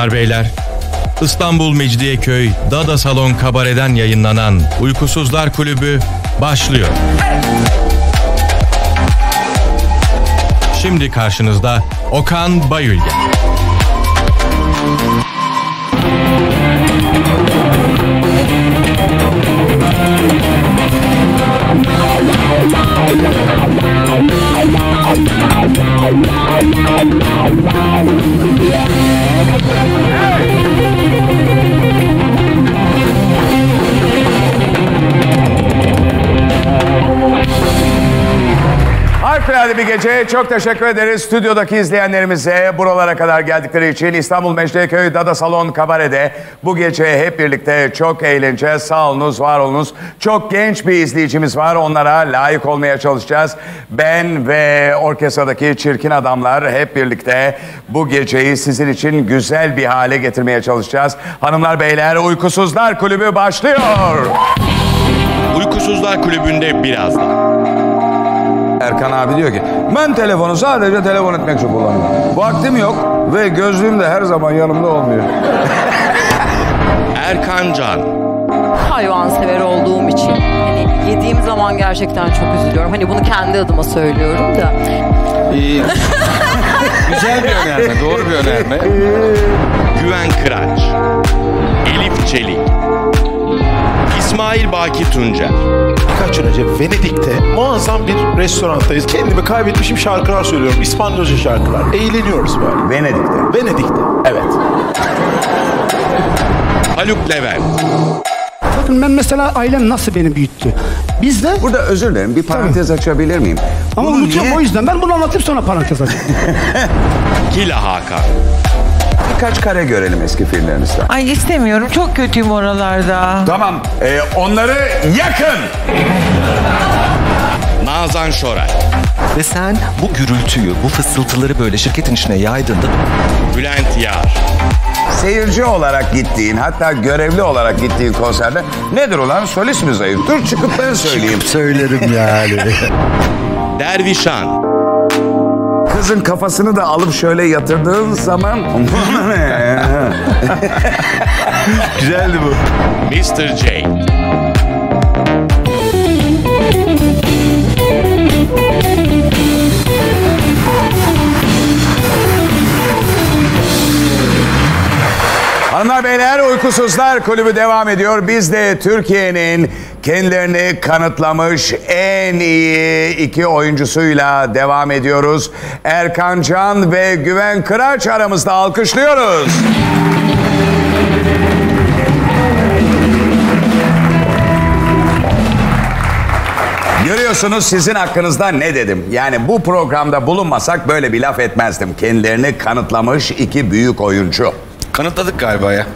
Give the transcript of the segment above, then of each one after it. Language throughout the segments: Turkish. hanımlar beyler. İstanbul Mecidiyeköy Dada Salon Kabare'den yayınlanan Uykusuzlar Kulübü başlıyor. Şimdi karşınızda Okan Bayülgen. Harikulade bir gece. Çok teşekkür ederiz stüdyodaki izleyenlerimize, buralara kadar geldikleri için. İstanbul Mecidiyeköy Dada Salon Kabare'de bu gece hep birlikte çok eğleneceğiz. Sağ olunuz, var olunuz. Çok genç bir izleyicimiz var. Onlara layık olmaya çalışacağız. Ben ve orkestradaki çirkin adamlar hep birlikte bu geceyi sizin için güzel bir hale getirmeye çalışacağız. Hanımlar, beyler, Uykusuzlar Kulübü başlıyor. Uykusuzlar Kulübü'nde birazdan. Erkan abi diyor ki, ben telefonu sadece telefon etmek için kullanıyorum. Vaktim yok ve gözlüğüm de her zaman yanımda olmuyor. Erkan Can. Hayvansever olduğum için hani yediğim zaman gerçekten çok üzülüyorum. Hani bunu kendi adıma söylüyorum da. Güzel bir önerme, doğru bir önerme. Güven Kıraç. Elif Çelik. İsmail Baki Tuncer. Birkaç yıl önce Venedik'te muazzam bir restoranttayız. Kendimi kaybetmişim, şarkılar söylüyorum. İspanyolca şarkılar. Eğleniyoruz böyle. Venedik'te. Venedik'te. Evet. Haluk Levent. Bakın ben mesela ailem nasıl beni büyüttü. Biz de... Burada özür dilerim. Bir parantez açabilir miyim? Ama unutuyorum o yüzden. Ben bunu anlatıp sonra parantez açayım. Kila Hakan. Kaç kare görelim eski filmlerinizden. Ay istemiyorum. Çok kötüyüm oralarda. Tamam. Onları yakın. Nazan Şoray. Ve sen bu gürültüyü, bu fısıltıları böyle şirketin içine yaydığında... Bülent Yar. Seyirci olarak gittiğin, hatta görevli olarak gittiğin konserde... Nedir ulan? Solist mi zayıf? Dur çıkıp ben söyleyeyim. Çıkıp söylerim yani. Dervişan. Kızın kafasını da alıp şöyle yatırdığın zaman... Güzeldi bu. Mr. J. Hanımlar, beyler, Uykusuzlar Kulübü devam ediyor. Biz de Türkiye'nin kendilerini kanıtlamış en iyi iki oyuncusuyla devam ediyoruz. Erkan Can ve Güven Kıraç aramızda, alkışlıyoruz. Görüyorsunuz sizin hakkınızda ne dedim. Yani bu programda bulunmasak böyle bir laf etmezdim. Kendilerini kanıtlamış iki büyük oyuncu. Kanıtladık galiba ya.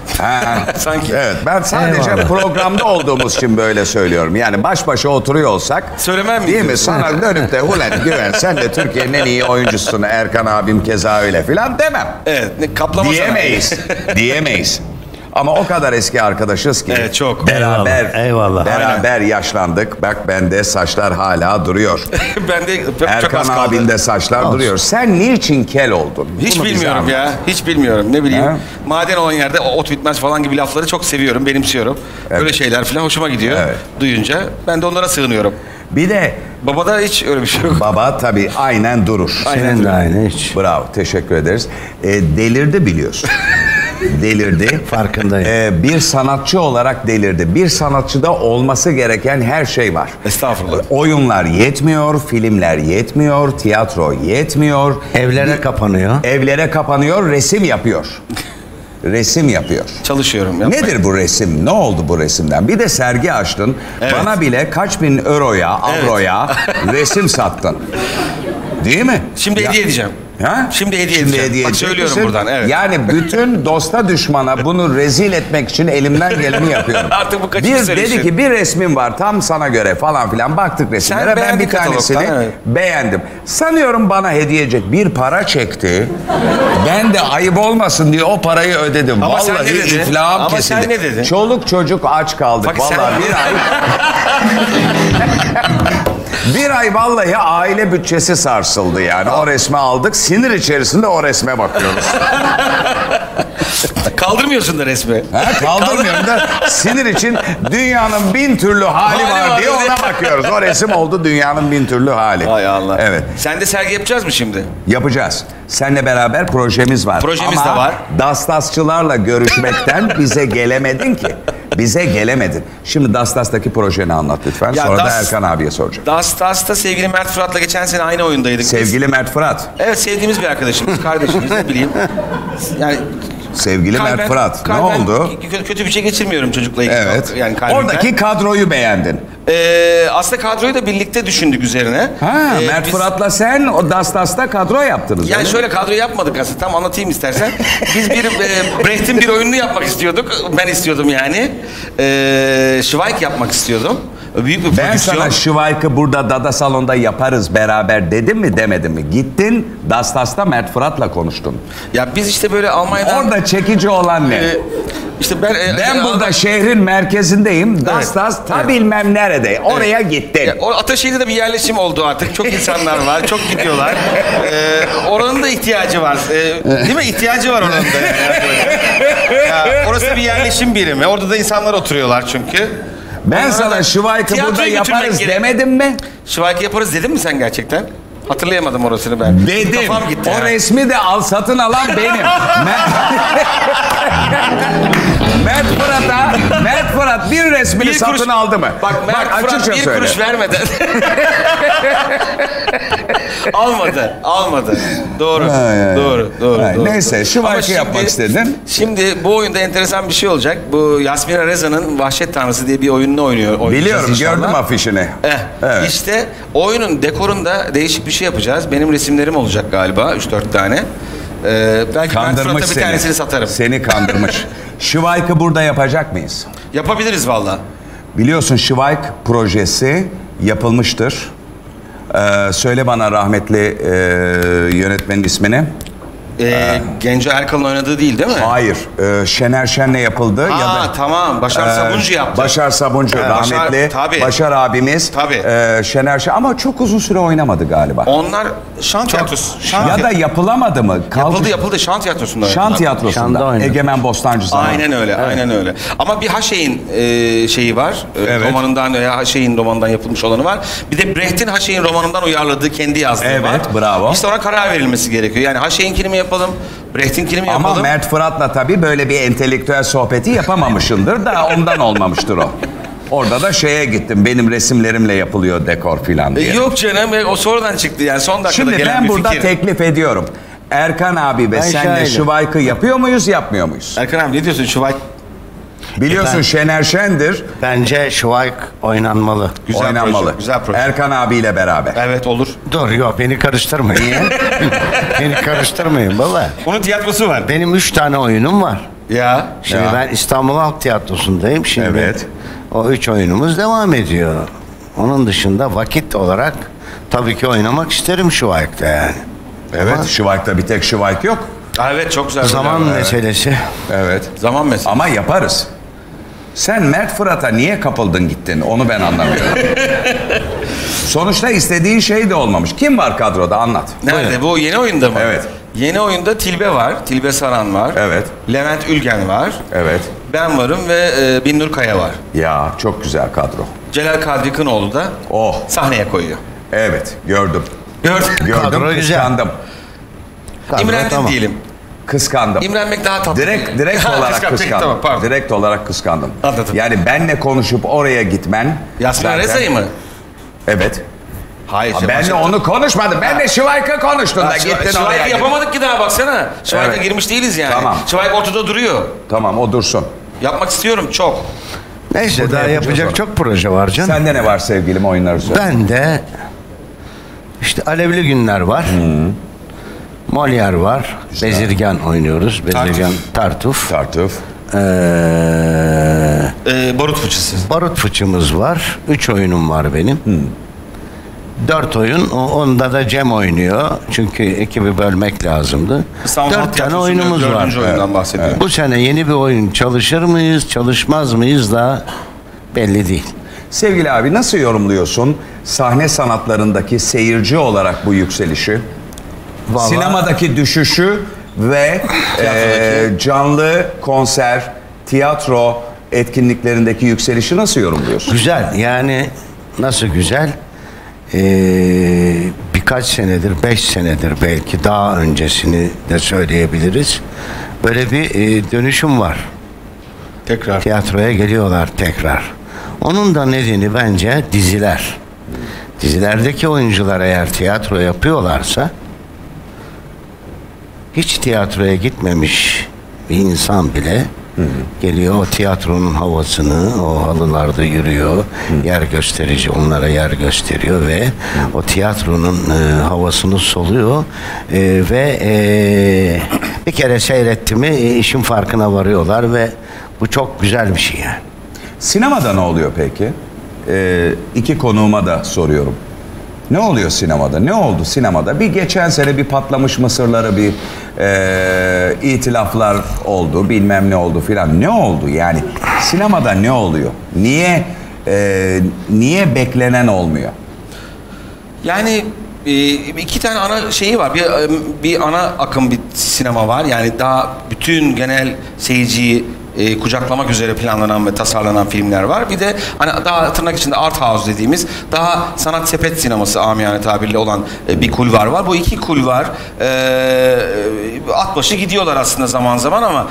Sanki. Evet, ben sadece programda olduğumuz için böyle söylüyorum. Yani baş başa oturuyor olsak. Söylemem değil mi? Sana dönüp de ulan Güven sen de Türkiye'nin en iyi oyuncusun, Erkan abim keza öyle filan demem. Evet. Kaplama diyemeyiz. Sana. Diyemeyiz. Ama o kadar eski arkadaşız ki. Evet, çok. Beraber, eyvallah. Beraber aynen. Yaşlandık. Bak bende saçlar hala duruyor. Bende Erkan abinde saçlar olsun. Duruyor. Sen niçin kel oldun? Hiç bunu bilmiyorum ya. Hiç bilmiyorum. Ne bileyim. Ha? Maden olan yerde ot bitmez falan gibi lafları çok seviyorum, benimsiyorum. Evet. Böyle şeyler falan hoşuma gidiyor. Evet. Duyunca ben de onlara sığınıyorum. Bir de babada hiç öyle bir şey yok. Baba tabii aynen durur. Aynen de aynen hiç. Bravo. Teşekkür ederiz. Delirdi biliyorsun. Delirdi. Farkındayım. Bir sanatçı olarak delirdi. Bir sanatçıda olması gereken her şey var. Estağfurullah. Oyunlar yetmiyor, filmler yetmiyor, tiyatro yetmiyor. Evlere kapanıyor. Evlere kapanıyor, resim yapıyor. Resim yapıyor. Çalışıyorum. Yapmaya. Nedir bu resim? Ne oldu bu resimden? Bir de sergi açtın. Evet. Bana bile kaç bin euroya, avroya resim sattın. Değil mi? Şimdi hediye edeceğim. Ha? Şimdi hediye edeceğim. Bak söylüyorum buradan. Evet. Yani bütün dosta düşmana bunu rezil etmek için elimden geleni yapıyorum. Artık bu kaçıncı serisi? Dedi ki bir resmin var tam sana göre falan filan. Baktık resimlere. Ben bir tanesini beğendim. Sanıyorum bana hediye edecek bir para çekti. Ben de ayıp olmasın diye o parayı ödedim. Ama vallahi sen ne dedin? İflahım ama kesildi. Sen ne dedin? Çoluk çocuk aç kaldık. Bak, vallahi bir ay... Bir ay vallahi aile bütçesi sarsıldı yani. O resmi aldık. Sinir içerisinde o resme bakıyoruz. Kaldırmıyorsun da resmi. He, kaldırmıyorum da sinir için dünyanın bin türlü hali var diye ona bakıyoruz. O resim oldu dünyanın bin türlü hali. Hay Allah. Evet. Sen de sergi yapacağız mı şimdi? Yapacağız. Seninle beraber projemiz var. Projemiz ama de var. DasDasçılarla görüşmekten bize gelemedin ki. Bize gelemedin. Şimdi DasDas'taki projeni anlat lütfen. Ya sonra da Erkan abiye soracağım. DasDas'ta sevgili Mert Fırat'la geçen sene aynı oyundaydık. Sevgili Mert Fırat. Evet, sevdiğimiz bir arkadaşımız, kardeşimiz, ne bileyim. Yani sevgili Mert Fırat, ne oldu? Kötü bir şey geçirmiyorum çocukla ilgili. Evet. Yani oradaki kadroyu beğendin. Aslında kadroyu da birlikte düşündük üzerine. Ha, Mert Fırat'la sen o DasDas'ta kadro yaptınız. Yani şöyle kadro yapmadık aslında. Tam anlatayım istersen. Biz bir Brecht'in bir oyununu yapmak istiyorduk. Ben istiyordum yani. Schweik yapmak istiyordum. Büyük bir prodüksiyon. Sana Schweik'ı burada Dada Salon'da yaparız beraber dedim mi demedim mi? Gittin DasDas'ta Mert Fırat'la konuştun. Ya biz işte böyle Almanya'dan... Orada çekici olan ne? İşte ben burada şehrin merkezindeyim. Evet. DasDas ta bilmem nerede. Oraya gittim. Ya, Ataşehir'de de bir yerleşim oldu artık. Çok insanlar var. Çok gidiyorlar. Oranın da ihtiyacı var. Değil mi? İhtiyacı var oranın da. Yani. Ya, orası bir yerleşim birimi. Orada da insanlar oturuyorlar çünkü. Ben sana Schweik'ı burada yaparız demedim mi? Schweik'ı yaparız dedin mi sen gerçekten? Hatırlayamadım orasını ben. Dedim. Kafam gitti. O resmi de satın alan benim. Mert Fırat bir resmini satın aldı mı? Bak Mert Fırat bir kuruş vermeden. Almadı. Doğru. Neyse, şu markayı yapmak istedin. Şimdi bu oyunda enteresan bir şey olacak. Bu Yasmin Areza'nın Vahşet Tanrısı diye bir oyununu oynuyor. Biliyorum, gördüm afişini. Evet. İşte oyunun dekorunda değişik bir şey yapacağız. Benim resimlerim olacak galiba 3-4 tane. Belki Mert Fırat'a bir tanesini satarım. Seni kandırmış. Schweik'ı burada yapacak mıyız? Yapabiliriz valla. Biliyorsun Schweik projesi yapılmıştır. Söyle bana rahmetli yönetmenin ismini. Genco Erkan'ın oynadığı değil mi? Hayır. Şener Şen'le yapıldı. Aa, tamam. Başar Sabuncu yaptı. Başar Sabuncu rahmetli. Başar abimiz. Tabii. Şener Şen ama çok uzun süre oynamadı galiba. Onlar şan tiyatrosu. Ya da yapılamadı mı? Yapıldı. Şan tiyatrosunda oynadı. Şan tiyatrosunda. Egemen Bostancı zamanı. Aynen öyle. Ama bir Haşey'in şeyi var. Evet. Romanından veya Haşey'in romanından yapılmış olanı var. Bir de Brecht'in Haşey'in romanından uyarladığı kendi yazdığı var. Evet, bravo. İşte ona karar verilmesi gerekiyor. Yani Haşey'inkini mi yapalım, Brecht'inkini mi yapalım? Ama Mert Fırat'la tabii böyle bir entelektüel sohbeti yapamamışındır da ondan olmamıştır o. Orada da şeye gittim, benim resimlerimle yapılıyor dekor filan diye. Yok canım, o sonradan çıktı yani son dakikada gelen bir fikir. Şimdi ben burada teklif ediyorum. Erkan abi ve senle Schweik'ı yapıyor muyuz, yapmıyor muyuz? Erkan abi ne diyorsun Schweik? Biliyorsun Şener Şen'dir. Bence Schweik oynanmalı. Güzel proje. Erkan abiyle beraber. Evet, olur. Dur, yok beni karıştırmayın. Niye? Beni karıştırmayın baba. Onun tiyatrosu var. Benim 3 tane oyunum var. Ya. Şimdi ben İstanbul Halk Tiyatrosu'ndayım şimdi. Evet. O 3 oyunumuz devam ediyor. Onun dışında vakit olarak tabii ki oynamak isterim Schweik'te yani. Evet, Schweik'te bir tek Schweik yok. Evet, çok güzel. Zaman meselesi. Evet. Zaman meselesi. Ama yaparız. Sen Mert Fırat'a niye kapıldın gittin? Onu ben anlamıyorum. Sonuçta istediğin şey de olmamış. Kim var kadroda? Anlat. Nerede? Buyurun. Bu yeni oyunda mı? Evet. Yeni oyunda Tilbe var. Tilbe Saran var. Evet. Levent Ülgen var. Evet. Ben varım ve Binnur Kaya var. Ya çok güzel kadro. Celal Kadri Kınoğlu da sahneye koyuyor. Evet. Gördüm. Kıskandım. İmrendim diyelim. Kıskandım. İmrenmek daha tatlı. Direkt olarak kıskandım. Tamam, direkt olarak kıskandım. Anladım. Yani benle konuşup oraya gitmen. Yasmin Reza'yı mı? Evet. Hayır. Benle onu konuşmadım. Benle Schweik'ı konuştun da gittin oraya. Yapamadık ki daha, baksana. Schweik'a girmiş değiliz yani. Tamam. Schweik ortada duruyor. Tamam, o dursun. Yapmak istiyorum çok. Neyse, daha yapacak çok proje var canım. Sende ne var sevgilim, oyunları söyle. Ben de işte Alevli Günler var. Molière var. Güzel. Bezirgan oynuyoruz. Bezirgan Tartuf. Barut fıçısı. Barut fıçımız var. 3 oyunum var benim. 4 oyun. Onda da Cem oynuyor. Çünkü ekibi bölmek lazımdı. 4 tane oyunumuz var. Evet. Bu sene yeni bir oyun çalışır mıyız, çalışmaz mıyız da belli değil. Sevgili abi, nasıl yorumluyorsun sahne sanatlarındaki seyirci olarak bu yükselişi? Vallahi, sinemadaki düşüşü ve canlı konser, tiyatro etkinliklerindeki yükselişi nasıl yorumluyorsun? Güzel, yani nasıl güzel? Birkaç senedir, 5 senedir belki daha öncesini de söyleyebiliriz. Böyle bir dönüşüm var. Tekrar. Tiyatroya geliyorlar tekrar. Onun da nedeni bence diziler. Dizilerdeki oyuncular eğer tiyatro yapıyorlarsa, hiç tiyatroya gitmemiş bir insan bile geliyor, o tiyatronun havasını, o halılarda yürüyor, yer gösterici onlara yer gösteriyor ve o tiyatronun havasını soluyor ve bir kere seyretti mi işin farkına varıyorlar ve bu çok güzel bir şey yani. Sinemada ne oluyor peki? İki konuğuma da soruyorum. Ne oluyor sinemada? Ne oldu sinemada? Bir geçen sene bir patlamış mısırları, bir itilaflar oldu, bilmem ne oldu filan. Ne oldu yani? Sinemada ne oluyor? Niye niye beklenen olmuyor? Yani iki tane ana şeyi var. Bir ana akım bir sinema var. Yani daha bütün genel seyirciyi kucaklamak üzere planlanan ve tasarlanan filmler var. Bir de hani daha tırnak içinde art house dediğimiz daha sanat sepet sineması amiyane tabirle olan bir kulvar var. Bu iki kulvar at başı gidiyorlar aslında zaman zaman ama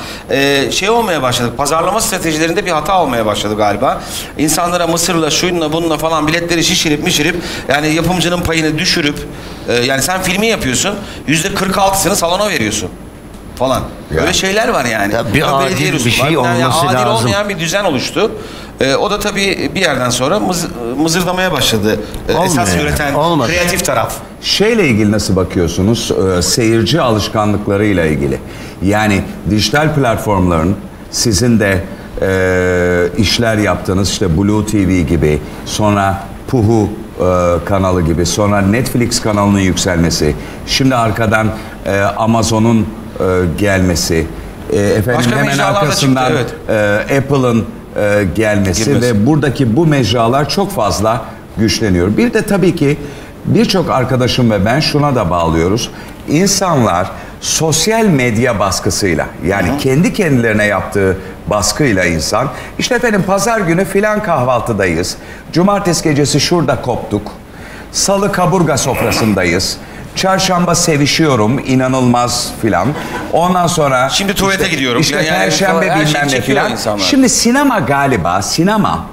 şey olmaya başladı. Pazarlama stratejilerinde bir hata olmaya başladı galiba. İnsanlara mısırla, şununla, bununla falan biletleri şişirip mişirip, yani yapımcının payını düşürüp, yani sen filmi yapıyorsun, %46'sını salona veriyorsun falan. Yani. Öyle şeyler var yani. Ya bir adil bir şey olması lazım. Adil olmayan bir düzen oluştu. O da tabii bir yerden sonra mızırlamaya başladı. Esas üreten kreatif taraf. Şeyle ilgili nasıl bakıyorsunuz? Seyirci alışkanlıklarıyla ilgili. Yani dijital platformların sizin de işler yaptığınız, işte BluTV gibi, sonra Puhu kanalı gibi, sonra Netflix kanalının yükselmesi, şimdi arkadan Amazon'un gelmesi, efendim hemen arkasından Apple'ın gelmesi ve buradaki bu mecralar çok fazla güçleniyor. Bir de tabii ki birçok arkadaşım ve ben şuna da bağlıyoruz. İnsanlar sosyal medya baskısıyla, yani kendi kendilerine yaptığı baskıyla insan, işte efendim pazar günü filan kahvaltıdayız, cumartesi gecesi şurada koptuk, salı kaburga sofrasındayız, çarşamba sevişiyorum inanılmaz filan. Ondan sonra şimdi tuvalete işte, gidiyorum. İşte yani perşembe yani, bilmem ne filan. Şimdi sinema galiba, sinema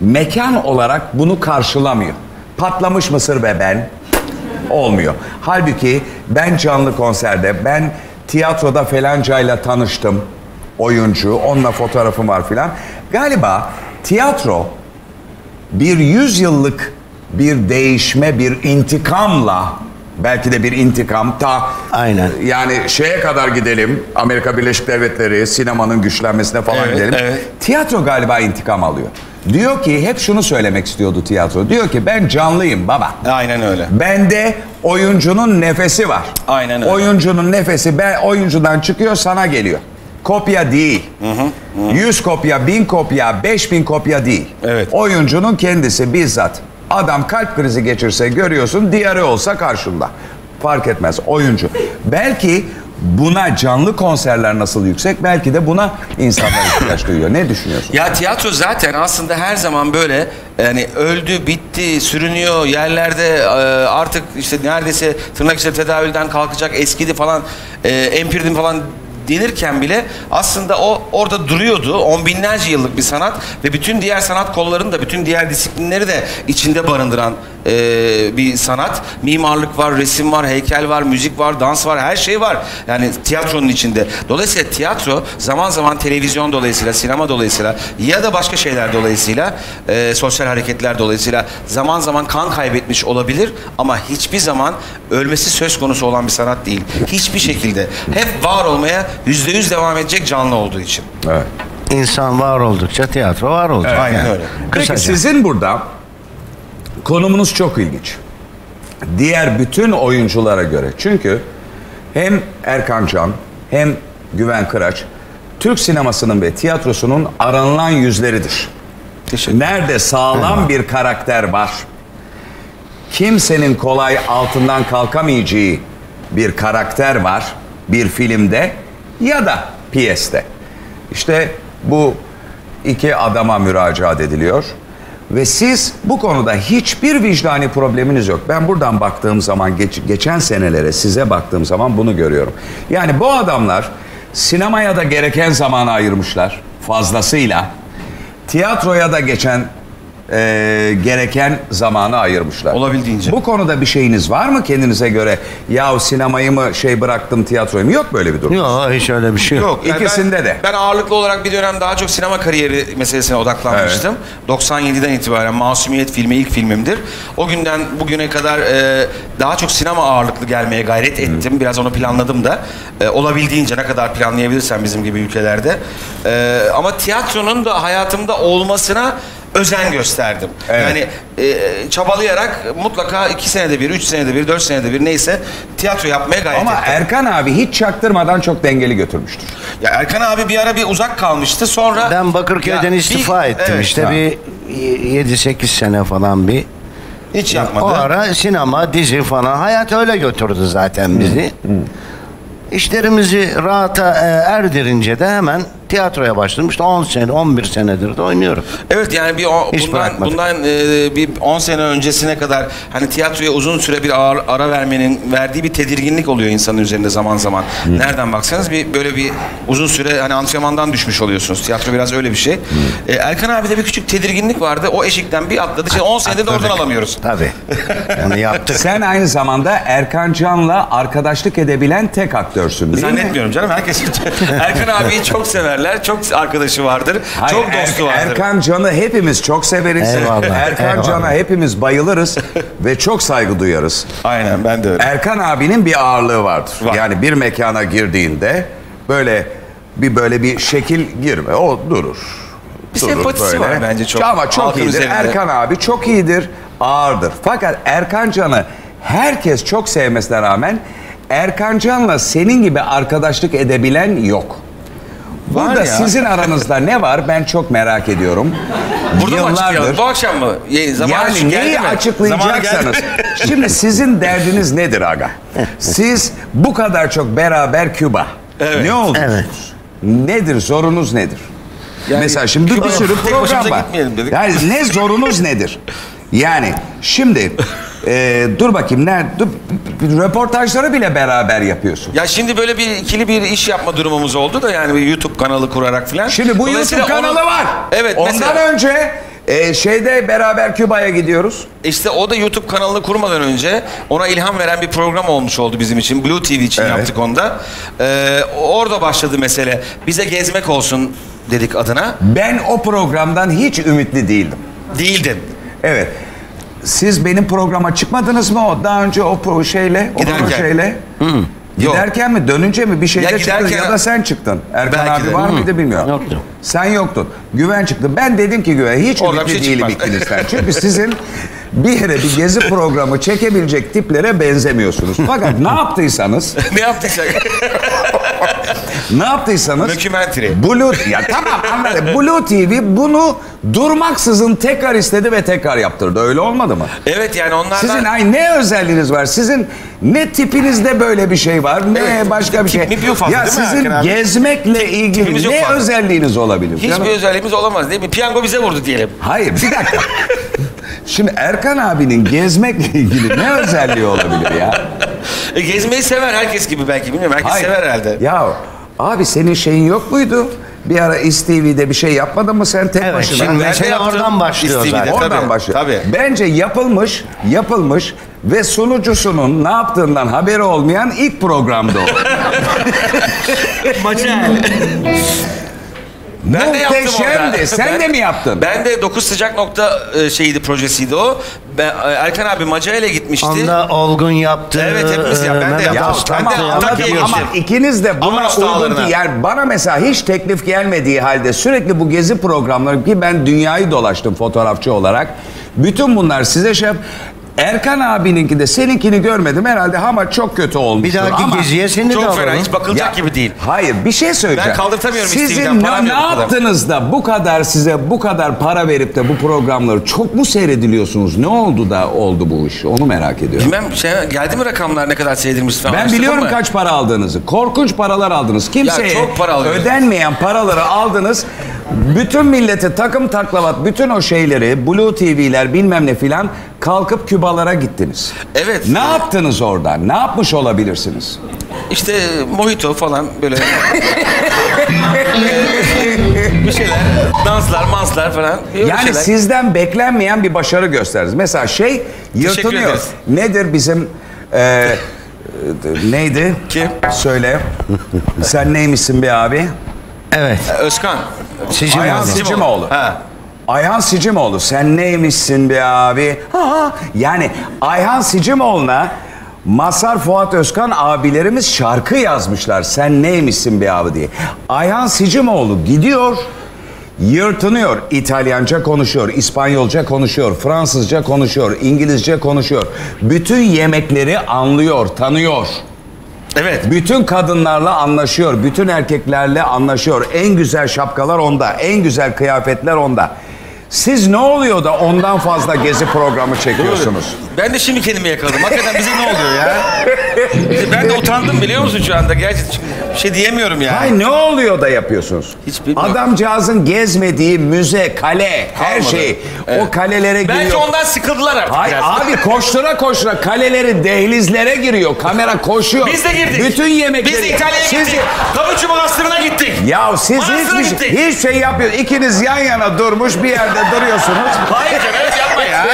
mekan olarak bunu karşılamıyor. Patlamış mısır ve ben olmuyor. Halbuki ben canlı konserde, ben tiyatroda felancayla tanıştım. Oyuncu, onunla fotoğrafım var filan. Galiba tiyatro bir 100 yıllık bir değişme, bir intikamla, belki de bir intikam ta yani şeye kadar gidelim, Amerika Birleşik Devletleri sinemanın güçlenmesine falan gidelim. Tiyatro galiba intikam alıyor. Diyor ki, hep şunu söylemek istiyordu tiyatro. Diyor ki ben canlıyım baba. Aynen öyle. Bende oyuncunun nefesi var. Aynen öyle. Oyuncunun nefesi oyuncudan çıkıyor, sana geliyor. Kopya değil. 100 kopya, 1000 kopya, 5000 kopya değil. Evet. Oyuncunun kendisi bizzat. Adam kalp krizi geçirse görüyorsun, diyare olsa karşında. Fark etmez, oyuncu. Belki buna canlı konserler nasıl yüksek, belki de buna insanlar ihtiyaç duyuyor. Ne düşünüyorsun? Ya tiyatro zaten aslında her zaman böyle, yani öldü, bitti, sürünüyor, yerlerde artık işte neredeyse tırnak içinde tedavülden kalkacak, eskidi falan, empirdim falan denirken bile aslında o orada duruyordu. On binlerce yıllık bir sanat ve bütün diğer sanat kollarını da, bütün diğer disiplinleri de içinde barındıran bir sanat. Mimarlık var, resim var, heykel var, müzik var, dans var, her şey var. Yani tiyatronun içinde. Dolayısıyla tiyatro zaman zaman televizyon dolayısıyla, sinema dolayısıyla ya da başka şeyler dolayısıyla, sosyal hareketler dolayısıyla zaman zaman kan kaybetmiş olabilir ama hiçbir zaman ölmesi söz konusu olan bir sanat değil. Hiçbir şekilde. Hep var olmaya %100 devam edecek canlı olduğu için. Evet. İnsan var oldukça tiyatro var olacak. Evet, aynen öyle. Kısaca. Peki sizin burada konumunuz çok ilginç. Diğer bütün oyunculara göre. Çünkü hem Erkan Can hem Güven Kıraç Türk sinemasının ve tiyatrosunun aranılan yüzleridir. Nerede sağlam bir karakter var, kimsenin kolay altından kalkamayacağı bir karakter var. bir filmde ya da piyeste. İşte bu iki adama müracaat ediliyor. Ve siz bu konuda hiçbir vicdani probleminiz yok. Ben buradan baktığım zaman, geçen senelere size baktığım zaman bunu görüyorum. Yani bu adamlar sinemaya da gereken zamanı ayırmışlar fazlasıyla. Tiyatroya da gereken zamanı ayırmışlar. Olabildiğince. Bu konuda bir şeyiniz var mı kendinize göre? Yahu sinemayı mı bıraktım, tiyatroyu mu? Yok böyle bir durum. Yok, hiç öyle bir şey yok. İkisinde de. Ben ağırlıklı olarak bir dönem daha çok sinema kariyeri meselesine odaklanmıştım. Evet. 97'den itibaren Masumiyet filmi ilk filmimdir. O günden bugüne kadar daha çok sinema ağırlıklı gelmeye gayret ettim. Biraz onu planladım da. Olabildiğince ne kadar planlayabilirsem bizim gibi ülkelerde. Ama tiyatronun da hayatımda olmasına özen gösterdim. Evet. Yani çabalayarak mutlaka 2 senede bir, 3 senede bir, 4 senede bir neyse tiyatro yapmaya gayret ettim. Ama Erkan abi hiç çaktırmadan çok dengeli götürmüştür. Ya Erkan abi bir ara bir uzak kalmıştı, sonra... Ben Bakırköy'den istifa ettim. Evet, işte bir 7-8 sene falan bir... Hiç yapmadı. O ara sinema, dizi falan, hayat öyle götürdü zaten bizi. İşlerimizi rahata erdirince de hemen tiyatroya başladım. İşte 10 sene, 11 senedir de oynuyorum. Evet, yani bir bundan bir 10 sene öncesine kadar hani tiyatroya uzun süre bir ara vermenin verdiği bir tedirginlik oluyor insanın üzerinde zaman zaman. Nereden baksanız böyle bir uzun süre hani antrenmandan düşmüş oluyorsunuz. Tiyatro biraz öyle bir şey. Erkan abi'de bir küçük tedirginlik vardı. O eşikten bir atladı. Şimdi 10 senede de oradan alamıyoruz. Tabii. Yani yaptık. Sen aynı zamanda Erkan Can'la arkadaşlık edebilen tek aktörsün, değil mi? Zannetmiyorum canım. Herkes Erkan abi'yi çok sever. Çok arkadaşı vardır. Hayır, çok dostu vardır. Erkan Can'ı hepimiz çok severiz. Eyvallah, Erkan Can'a hepimiz bayılırız ve çok saygı duyarız. Aynen, ben de öyle. Erkan abinin bir ağırlığı vardır. Var. Yani bir mekana girdiğinde böyle bir şekil girme. O durur. Bir sempatisi var bence çok. Ama çok iyidir. Üzerinde. Erkan abi çok iyidir, ağırdır. Fakat Erkan Can'ı herkes çok sevmesine rağmen Erkan Can'la senin gibi arkadaşlık edebilen yok. Burada sizin aranızda ne var? Ben çok merak ediyorum. Burada yıllardır. Bu akşam mı? Yani neyi açıklayacaksanız. Şimdi sizin derdiniz nedir aga? Siz bu kadar çok beraber Küba. Evet. Ne oldu? Evet. Nedir? Zorunuz nedir? Yani, mesela şimdi bir sürü program var. Yani ne zorunuz nedir? Yani şimdi... dur bakayım, röportajları bile beraber yapıyorsun. Ya şimdi böyle bir ikili bir iş yapma durumumuz oldu da, yani bir YouTube kanalı kurarak filan. Şimdi bu YouTube kanalı var. Evet. Ondan önce beraber Küba'ya gidiyoruz. İşte o da YouTube kanalını kurmadan önce ona ilham veren bir program olmuş oldu bizim için. BluTV için yaptık onu da. Orada başladı mesele. Bize gezmek olsun dedik adına. Ben o programdan hiç ümitli değildim. Değildin. Evet. Siz benim programa çıkmadınız mı daha önce o şeyle? Giderken mi, dönünce mi bir şeyde çıktın ya da sen çıktın. Erkan abi var mıydı bilmiyorum. Yoktu. Sen yoktun. Güven çıktı. Ben dedim ki Güven hiç ümitli değilim ikinizden. Çünkü sizin bir yere bir gezi programı çekebilecek tiplere benzemiyorsunuz. Fakat ne yaptıysanız... Blue TV bunu durmaksızın tekrar istedi ve tekrar yaptırdı. Öyle olmadı mı? Evet, yani onlardan... Sizin ne özelliğiniz var? Sizin ne tipinizde böyle bir şey var? Ne başka bir şey? Ya sizin gezmekle ilgili ne özelliğiniz olabilir? Hiçbir özelliğimiz olamaz, değil mi? Piyango bize vurdu diyelim. Hayır, bir dakika. Şimdi Erkan abinin gezmekle ilgili ne özelliği olabilir ya? Gezmeyi sever herkes gibi belki, bilmiyorum. Herkes sever herhalde. Ya abi, senin şeyin yok muydu? Bir ara İSTV'de bir şey yapmadın mı sen tek başına? Şimdi oradan başlıyor zaten. Oradan başlıyor. Tabii. Bence yapılmış ve sunucusunun ne yaptığından haberi olmayan ilk programda o. Ben de yaptım orada. Sen de mi yaptın? Ben de 9 sıcak nokta projesiydi o. Erkan abi Maca ile gitmişti. Onda Olgun yaptı. Evet, hepimiz yaptık. Ben de yaptım. Ama ikiniz de buna uygun ki, yani bana mesela hiç teklif gelmediği halde sürekli bu gezi programları, ki ben dünyayı dolaştım fotoğrafçı olarak. Bütün bunlar size Erkan abininki de seninkini görmedim herhalde ama çok kötü olmuştur. Bir dahaki ama geziye seni de alalım. Çok fena, hiç bakılacak gibi değil. Hayır, bir şey söyleyeceğim. Ben kaldırtamıyorum. Sizin ne yaptınız da bu kadar, size bu kadar para verip de bu programları çok mu seyrediliyorsunuz? Ne oldu da oldu bu iş? Onu merak ediyorum. Bilmem, şey, geldi mi rakamlar ne kadar seyredilmiş? Ben biliyorum kaç para aldığınızı. Korkunç paralar aldınız. Kimseye çok para ödenmeyen paraları aldınız. Bütün millete takım taklavat, bütün o şeyleri, BluTV'ler bilmem ne filan, kalkıp Kübalara gittiniz. Evet. Ne yaptınız orada? Ne yapmış olabilirsiniz? İşte mojito falan böyle. Bir şeyler, danslar, manslar falan. Yani sizden beklenmeyen bir başarı gösterdiniz. Mesela şey yırtınıyor. Nedir bizim... neydi? Kim? Söyle. Sen neymişsin be abi? Evet. Özkan. Ayhan Sicimoğlu. Ayhan Sicimoğlu, sen neymişsin be abi? Ha. Yani Ayhan Sicimoğlu'na Mazhar Fuat Özkan abilerimiz şarkı yazmışlar. Sen neymişsin be abi diye. Ayhan Sicimoğlu gidiyor, yırtınıyor. İtalyanca konuşuyor, İspanyolca konuşuyor, Fransızca konuşuyor, İngilizce konuşuyor. Bütün yemekleri anlıyor, tanıyor. Evet. Bütün kadınlarla anlaşıyor, bütün erkeklerle anlaşıyor. En güzel şapkalar onda, en güzel kıyafetler onda. Siz ne oluyor da ondan fazla gezi programı çekiyorsunuz? Ben de şimdi kendimi yakaladım. Hakikaten bize ne oluyor ya? Ben de utandım biliyor musun şu anda? Gerçekten bir şey diyemiyorum yani. Hayır, ne oluyor da yapıyorsunuz? Hiç bilmiyorum. Adamcağızın gezmediği müze, kale, her şey. Evet. O kalelere giriyor. Bence ondan sıkıldılar artık. Hayır abi, koştura koştura kaleleri, dehlizlere giriyor. Kamera koşuyor. Biz de girdik. Bütün yemekleri. Biz de İtalya'ya gittik. Tabucu Manastırı'na gittik. Ya siz hiç şey yapmıyorsunuz. İkiniz yan yana durmuş bir yerde duruyorsunuz. Hayır canım, yapma ya.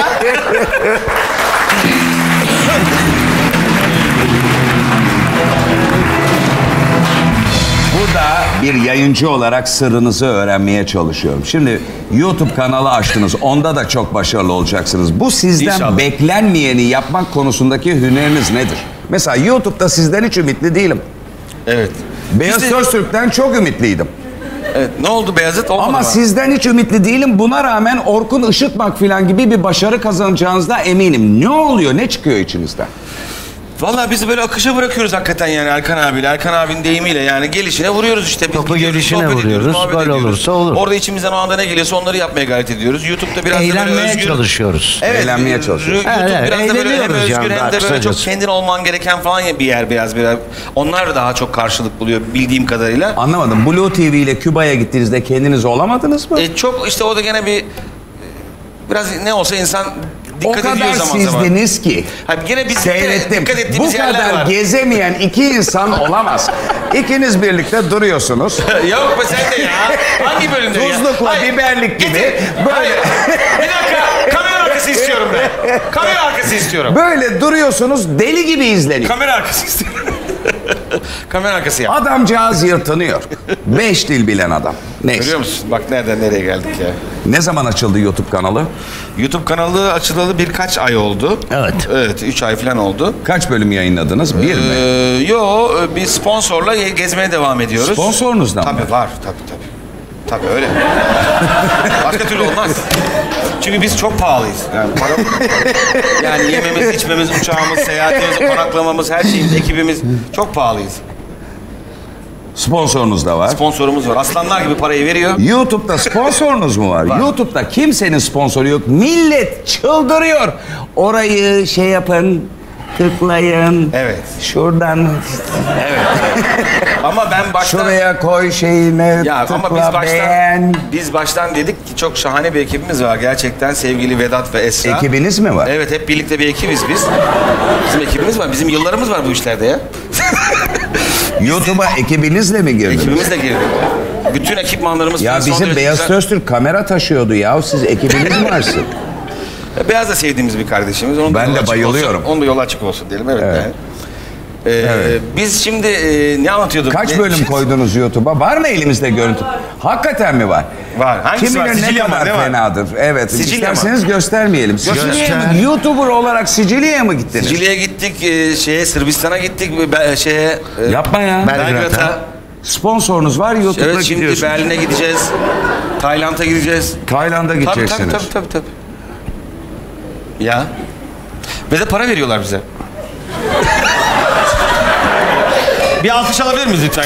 Bu da bir yayıncı olarak sırrınızı öğrenmeye çalışıyorum. Şimdi YouTube kanalı açtınız. Onda da çok başarılı olacaksınız. Bu sizden İnşallah. Beklenmeyeni yapmak konusundaki hüneriniz nedir? Mesela YouTube'da sizden hiç ümitli değilim. Evet. Beyaz Söztürk'ten çok ümitliydim. Evet, ne oldu Beyazıt? Olmadı ama sizden hiç ümitli değilim. Buna rağmen Orkun Işıtmak falan gibi bir başarı kazanacağınızda eminim. Ne oluyor? Ne çıkıyor içinizden? Vallahi bizi böyle akışa bırakıyoruz hakikaten yani Erkan abiyle. Erkan abinin deyimiyle yani gelişine vuruyoruz işte. Topu gelişine vuruyoruz. Böyle olursa olur. Orada içimizden o anda ne geliyorsa onları yapmaya gayret ediyoruz. YouTube'da biraz eğlenmeye çalışıyoruz. Evet, eğlenmeye çalışıyoruz. YouTube biraz da böyle hem özgür hem de böyle çok kendin olman gereken falan bir yer biraz. Onlar da daha çok karşılık buluyor bildiğim kadarıyla. Anlamadım. BluTV ile Küba'ya gittiğinizde kendiniz olamadınız mı? Çok işte, o da gene bir biraz ne olsa insan... O kadar sizdiniz ki. Yine biz seyrettim. Bu kadar gezemeyen iki insan olamaz. İkiniz birlikte duruyorsunuz. Yok be sen de ya. Hangi bölümde ya? Tuzlukla biberlik gibi. Böyle. Bir dakika. Kamera arkası istiyorum ben. Kamera arkası istiyorum. Böyle duruyorsunuz, deli gibi izleniyor. Kamera arkası istiyorum. Kamera arkası yap. Adamcağız yırtınıyor. 5 dil bilen adam. Neyse. Görüyor musun? Bak nereden nereye geldik ya. Ne zaman açıldı YouTube kanalı? YouTube kanalı açılalı birkaç ay oldu. Evet. Evet, 3 ay falan oldu. Kaç bölüm yayınladınız? Bir mi? Yo, bir sponsorla gezmeye devam ediyoruz. Sponsorunuzdan mı? Tabii var, tabii. Tabii öyle. Başka türlü olmaz. Çünkü biz çok pahalıyız. Yani, yani yememiz, içmemiz, uçağımız, seyahatimiz, konaklamamız, her şeyimiz, ekibimiz çok pahalıyız. Sponsorunuz da var. Sponsorumuz var. Aslanlar gibi parayı veriyor. YouTube'da sponsorunuz mu var? YouTube'da kimsenin sponsoru yok. Millet çıldırıyor. Orayı şey yapın, tıklayın. Evet. Şuradan. Evet. Ama ben baştan... Şuraya koy şeyini, ya tıkla, ama biz baştan dedik ki çok şahane bir ekibimiz var. Gerçekten sevgili Vedat ve Esra. Ekibiniz mi var? Evet, hep birlikte bir ekibiz biz. Bizim ekibimiz var. Bizim yıllarımız var bu işlerde ya. YouTube'a ekibinizle mi girdiniz? Ekibimizle girdik. Bütün ekipmanlarımız... Ya bizim Beyaz Söztürk kamera taşıyordu ya. Siz ekibiniz mi varsın? Beyaz da sevdiğimiz bir kardeşimiz. Onun ben de bayılıyorum. Onun da yolu açık olsun diyelim. Evet. Yani. Evet. Biz şimdi ne anlatıyorduk? Kaç bölüm koydunuz YouTube'a? Var mı elimizde görüntü? Var. Hakikaten mi var? Var. Hangisi Kim var? Sicilya ne kadar fenadır? Evet. Sicilya İsterseniz mı? Göstermeyelim. Göster. YouTuber olarak Sicilya'ya mı gittiniz? Sicilya'ya gittik, Sırbistan'a gittik, Yapma ya. Belgrad'a. Sponsorunuz var, YouTube'a gidiyorsunuz. Evet, şimdi gidiyorsunuz. Berlin'e gideceğiz. Tayland'a gideceğiz. Tayland'a gideceksiniz. Tabii. Ya. Ve de para veriyorlar bize. Bir alkış alabilir miyiz lütfen?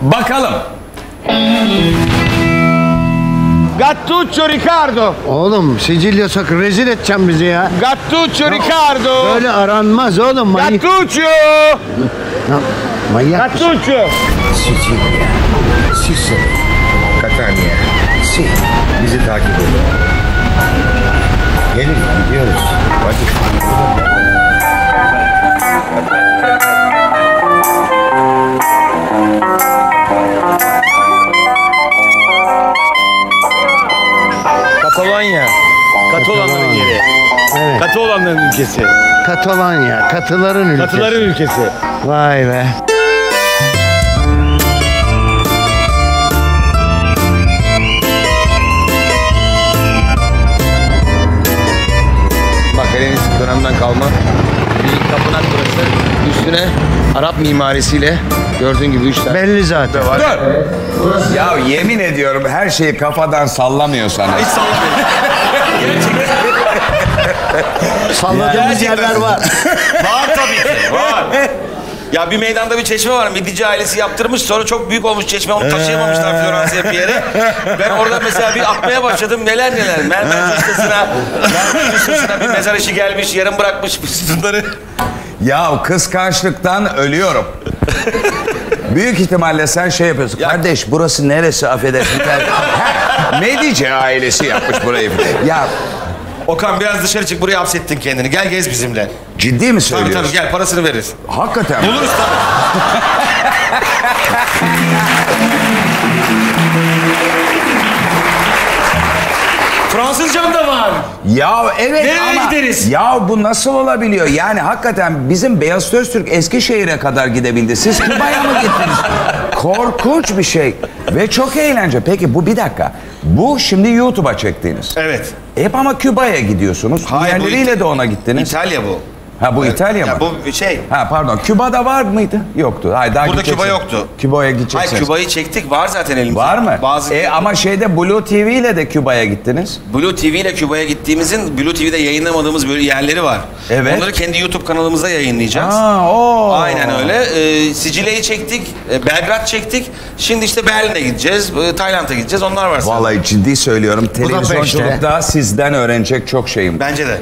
Bakalım. Gattuccio Ricardo. Oğlum Sicilya sakın rezil edeceğim bizi ya. Gattuccio ya, Ricardo. Böyle aranmaz oğlum. Manyak. Gattuccio. Manyak mısın? Gattuccio. Sicilya. Sicilya. Catania. Si. Bizi takip edin. Gelin gidiyoruz. Hadi. Katalonya. Katolanların yeri. Evet. Katolanların ülkesi. Katalonya. Katıların ülkesi. Katıların ülkesi. Vay be. Bak Helenistik dönemden kalma. Bir tapınak burası. Üstüne Arap mimarisiyle gördüğün gibi 3 tane. Belli zaten. Var. Dur. Ya yemin ediyorum her şeyi kafadan sallamıyor sana. Hiç sallamıyor. Salladığımız yerler var. Var tabii ki. Var. Ya bir meydanda bir çeşme var. Midici ailesi yaptırmış. Sonra çok büyük olmuş çeşme. Onu taşıyamamışlar Floransa'ya bir yere. Ben orada mesela bir atmaya başladım. Neler neler. Mermer ustasına, bir mezar işi gelmiş. Yarım bırakmış bunları. Ya kıskançlıktan ölüyorum. Büyük ihtimalle sen şey yapıyorsun. Ya. Kardeş burası neresi affedersin? Medici ailesi yapmış burayı. Ya Okan biraz dışarı çık, buraya hapsettin kendini. Gel gez bizimle. Ciddi mi söylüyorsun? Tabii gel, parasını veririz. Hakikaten mi? Buluruz tabii. Fransızcam da var. Ya evet. Nereye ama gideriz? Ya bu nasıl olabiliyor? Yani hakikaten bizim Beyazıt Öztürk Eskişehir'e kadar gidebildi. Siz Küba'ya mı gittiniz? Korkunç bir şey. Ve çok eğlence. Peki bu bir dakika. Bu şimdi YouTube'a çektiğiniz. Evet. Hep ama Küba'ya gidiyorsunuz. Hayalleriyle de ona gittiniz. İtalya bu. Ha bu evet. İtalya mı? Ya bu şey. Ha pardon. Küba'da var mıydı? Yoktu. Hayır, daha burada Küba yoktu. Küba'ya gideceksiniz. Hayır, Küba'yı çektik. Var zaten elimizde. Var mı? Bazı ama şeyde BluTV ile de Küba'ya gittiniz. BluTV ile Küba'ya gittiğimizin BluTV'de yayınlamadığımız böyle yerleri var. Evet. Onları kendi YouTube kanalımızda yayınlayacağız. Ha o. Aynen öyle. Sicilya'yı çektik. Belgrad çektik. Şimdi işte Berlin'e gideceğiz. Tayland'a gideceğiz. Onlar var. Vallahi sana. Ciddi söylüyorum. Televizyonculukta sizden öğrenecek çok şeyim. Bence de.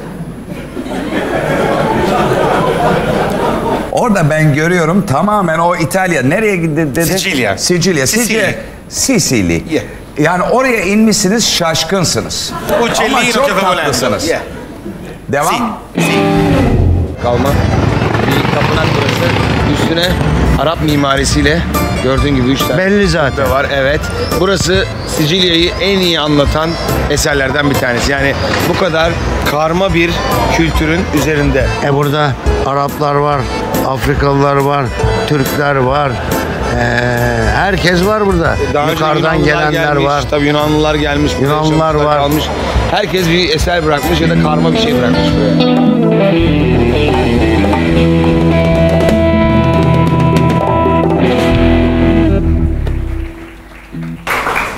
Orada ben görüyorum tamamen o İtalya. Nereye gitti dedi? Sicilya. Sicilya. Sicilya. Sicilya. Yeah. Yani oraya inmişsiniz, şaşkınsınız. Ama çok tatlısınız. Yeah. Devam. Kalma. Bir tapınak burası. Üstüne Arap mimarisiyle gördüğün gibi 3 tane. Belli zaten. Var, evet. Burası Sicilya'yı en iyi anlatan eserlerden bir tanesi. Yani bu kadar karma bir kültürün üzerinde. Burada Araplar var, Afrikalılar var, Türkler var. Herkes var burada. Daha yukarıdan gelenler gelmiş, var. Tabii Yunanlılar gelmiş. Yunanlılar var. Kalmış. Herkes bir eser bırakmış ya da karma bir şey bırakmış buraya.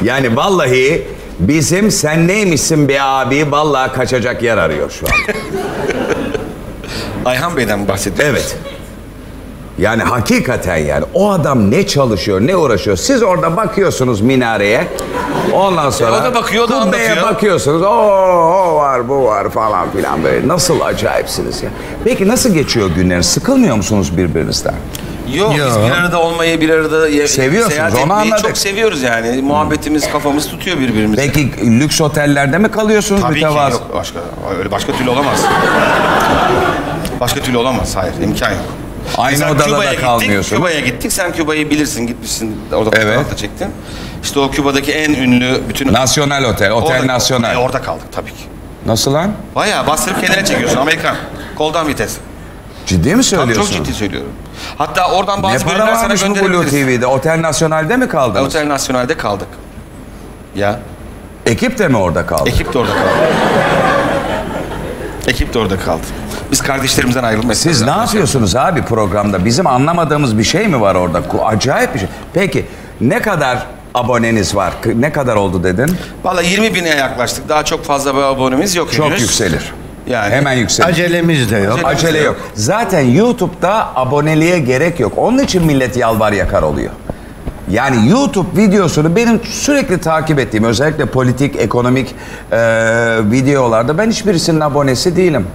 Yani vallahi bizim sen neymişsin be abi vallahi kaçacak yer arıyor şu an. Ayhan Bey'den bahsediyoruz. Evet. Yani hakikaten yani o adam ne çalışıyor, ne uğraşıyor. Siz orada bakıyorsunuz minareye. Ondan sonra o da bakıyor, o da anlatıyor. Bakıyorsunuz. O var, bu var falan filan böyle. Nasıl acayipsiniz ya. Peki nasıl geçiyor günleriniz? Sıkılmıyor musunuz birbirinizden? Yok, biz bir arada olmayı, bir arada seyahat etmeyi çok seviyoruz yani. Muhabbetimiz, kafamız tutuyor birbirimize. Peki lüks otellerde mi kalıyorsunuz? Tabii ki yok. Başka türlü olamaz. Başka türlü olamaz, hayır. İmkan yok. Aynı odada da kalmıyorsun. Küba'ya gittik, sen Küba'yı bilirsin, gitmişsin. Orada fotoğraf da çektin. İşte o Küba'daki en ünlü bütün... Nasyonal otel, otel nasyonal. Orada kaldık tabii ki. Nasıl lan? Bayağı bastırıp kendine çekiyorsun, Amerikan. Koldan vites. Ciddi mi söylüyorsun? Tabii çok ciddi söylüyorum. Hatta oradan bazı bölümler sana gönderebiliriz. Blue TV'de? Otel Nasyonal'de mi kaldınız? Otel Nasyonal'de kaldık. Ya. Ekip de mi orada kaldı? Ekip de orada kaldı. Ekip de orada kaldı. Biz kardeşlerimizden ayrılmayız. Siz ne yapıyorsunuz abi programda? Bizim anlamadığımız bir şey mi var orada? Acayip bir şey. Peki ne kadar aboneniz var. Ne kadar oldu dedin? Vallahi 20.000'e yaklaştık. Daha çok fazla bir abonemiz yok. Çok yükselir. Yani hemen yükselir. Acelemiz de yok. Acele yok. Zaten YouTube'da aboneliğe gerek yok. Onun için millet yalvar yakar oluyor. Yani YouTube videosunu benim sürekli takip ettiğim, özellikle politik, ekonomik videolarda ben hiçbirisinin abonesi değilim.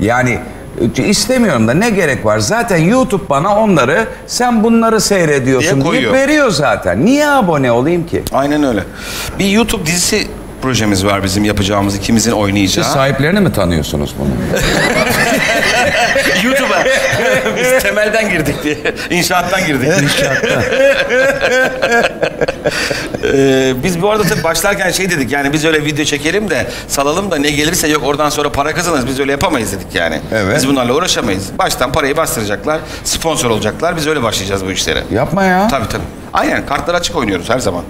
Yani istemiyorum da ne gerek var? Zaten YouTube bana onları, sen bunları seyrediyorsun diye veriyor zaten. Niye abone olayım ki? Aynen öyle. Bir YouTube dizisi projemiz var bizim yapacağımız, ikimizin oynayacağı. Siz sahiplerini mi tanıyorsunuz bunu? YouTube'a. Biz temelden girdik diye. İnşaattan girdik. İnşaattan. Biz bu arada tabii başlarken şey dedik, yani biz öyle video çekelim de salalım da ne gelirse, yok oradan sonra para kazanırız, biz öyle yapamayız dedik yani. Evet. Biz bunlarla uğraşamayız. Baştan parayı bastıracaklar, sponsor olacaklar, biz öyle başlayacağız bu işlere. Yapma ya. Tabii tabii. Aynen, kartlar açık oynuyoruz her zaman.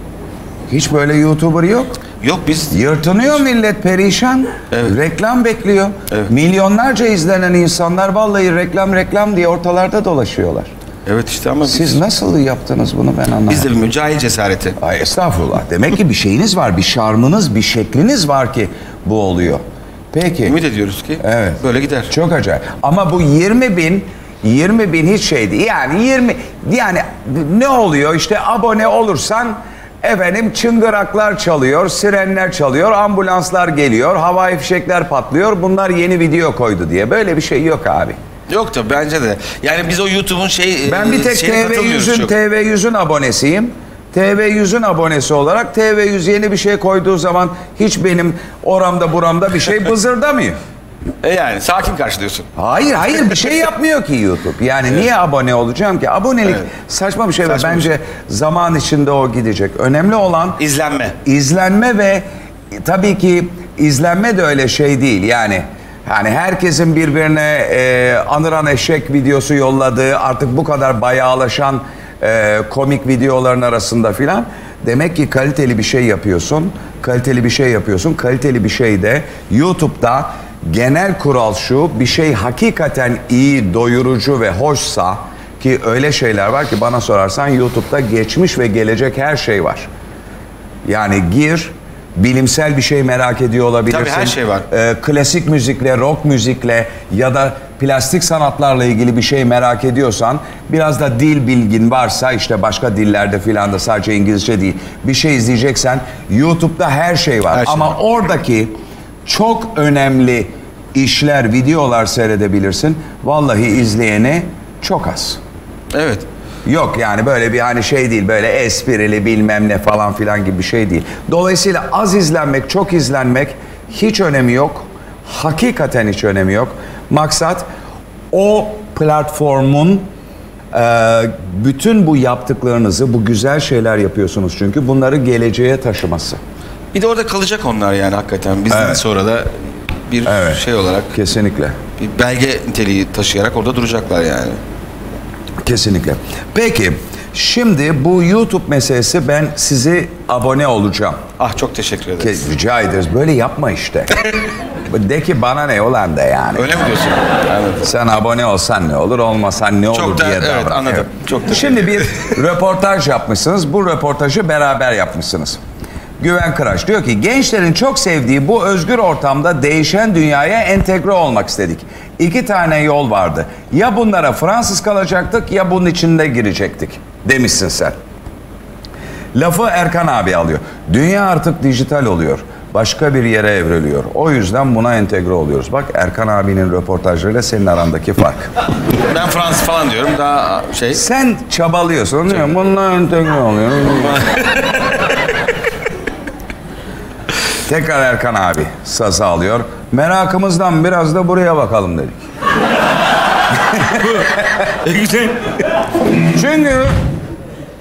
Hiç böyle YouTuber yok. Yok biz... Yırtınıyor millet, perişan. Evet. Reklam bekliyor. Evet. Milyonlarca izlenen insanlar vallahi reklam diye ortalarda dolaşıyorlar. Evet işte ama... Siz nasıl yaptınız bunu, ben anlamadım. Biz de bir mücahil cesareti. Ay estağfurullah. Demek ki bir şeyiniz var, bir şarmınız, bir şekliniz var ki bu oluyor. Peki. Ümit ediyoruz ki evet, böyle gider. Çok acayip. Ama bu 20 bin hiç şeydi. Yani 20... Yani ne oluyor işte, abone olursan... Efendim çıngıraklar çalıyor, sirenler çalıyor, ambulanslar geliyor, havai fişekler patlıyor. Bunlar yeni video koydu diye. Böyle bir şey yok abi. Yok da bence de. Yani biz o YouTube'un şey... Ben bir tek TV100'ün abonesiyim. TV100'ün abonesi olarak TV100 yeni bir şey koyduğu zaman hiç benim oramda buramda bir şey bızırdamıyor. Yani sakin karşılıyorsun. Hayır hayır, bir şey yapmıyor ki YouTube. Yani evet, niye abone olacağım ki? Abonelik evet, saçma bir şey ve bence zaman içinde o gidecek. Önemli olan... izlenme. İzlenme ve tabii ki izlenme de öyle şey değil. Yani hani herkesin birbirine anıran eşek videosu yolladığı, artık bu kadar bayağılaşan komik videoların arasında filan. Demek ki kaliteli bir şey yapıyorsun. Kaliteli bir şey yapıyorsun. Kaliteli bir şey de YouTube'da... Genel kural şu, bir şey hakikaten iyi, doyurucu ve hoşsa, ki öyle şeyler var ki bana sorarsan YouTube'da geçmiş ve gelecek her şey var. Yani gir, bilimsel bir şey merak ediyor olabilirsin. Tabii her şey var. Klasik müzikle, rock müzikle ya da plastik sanatlarla ilgili bir şey merak ediyorsan, biraz da dil bilgin varsa, işte başka dillerde filan da, sadece İngilizce değil, bir şey izleyeceksen YouTube'da her şey var. Her şey ama var. Oradaki... Çok önemli işler, videolar seyredebilirsin. Vallahi izleyeni çok az. Evet. Yok yani böyle bir hani şey değil, böyle esprili bilmem ne falan filan gibi bir şey değil. Dolayısıyla az izlenmek, çok izlenmek hiç önemi yok. Hakikaten hiç önemi yok. Maksat o platformun bütün bu yaptıklarınızı, bu güzel şeyler yapıyorsunuz çünkü, bunları geleceğe taşıması. Bir de orada kalacak onlar yani hakikaten. Bizden evet, sonra da bir evet, şey olarak. Kesinlikle. Bir belge niteliği taşıyarak orada duracaklar yani. Kesinlikle. Peki şimdi bu YouTube meselesi, ben sizi abone olacağım. Ah çok teşekkür ederiz. Rica ederiz. Böyle yapma işte. De ki bana ne olan da yani. Öyle mi diyorsun? Sen abone olsan ne olur, olmasan ne olur diye davran. Evet anladım. Evet. Çok şimdi bir röportaj yapmışsınız. Bu röportajı beraber yapmışsınız. Güven Kıraç diyor ki, gençlerin çok sevdiği bu özgür ortamda değişen dünyaya entegre olmak istedik. İki tane yol vardı. Ya bunlara Fransız kalacaktık ya bunun içinde girecektik demişsin sen. Lafı Erkan abi alıyor. Dünya artık dijital oluyor. Başka bir yere evriliyor. O yüzden buna entegre oluyoruz. Bak Erkan abinin röportajlarıyla senin arandaki fark. Ben Fransız falan diyorum daha şey. Sen çabalıyorsun. Bununla entegre oluyor. Tekrar Erkan abi sazı alıyor. Merakımızdan biraz da buraya bakalım dedik. Güzel.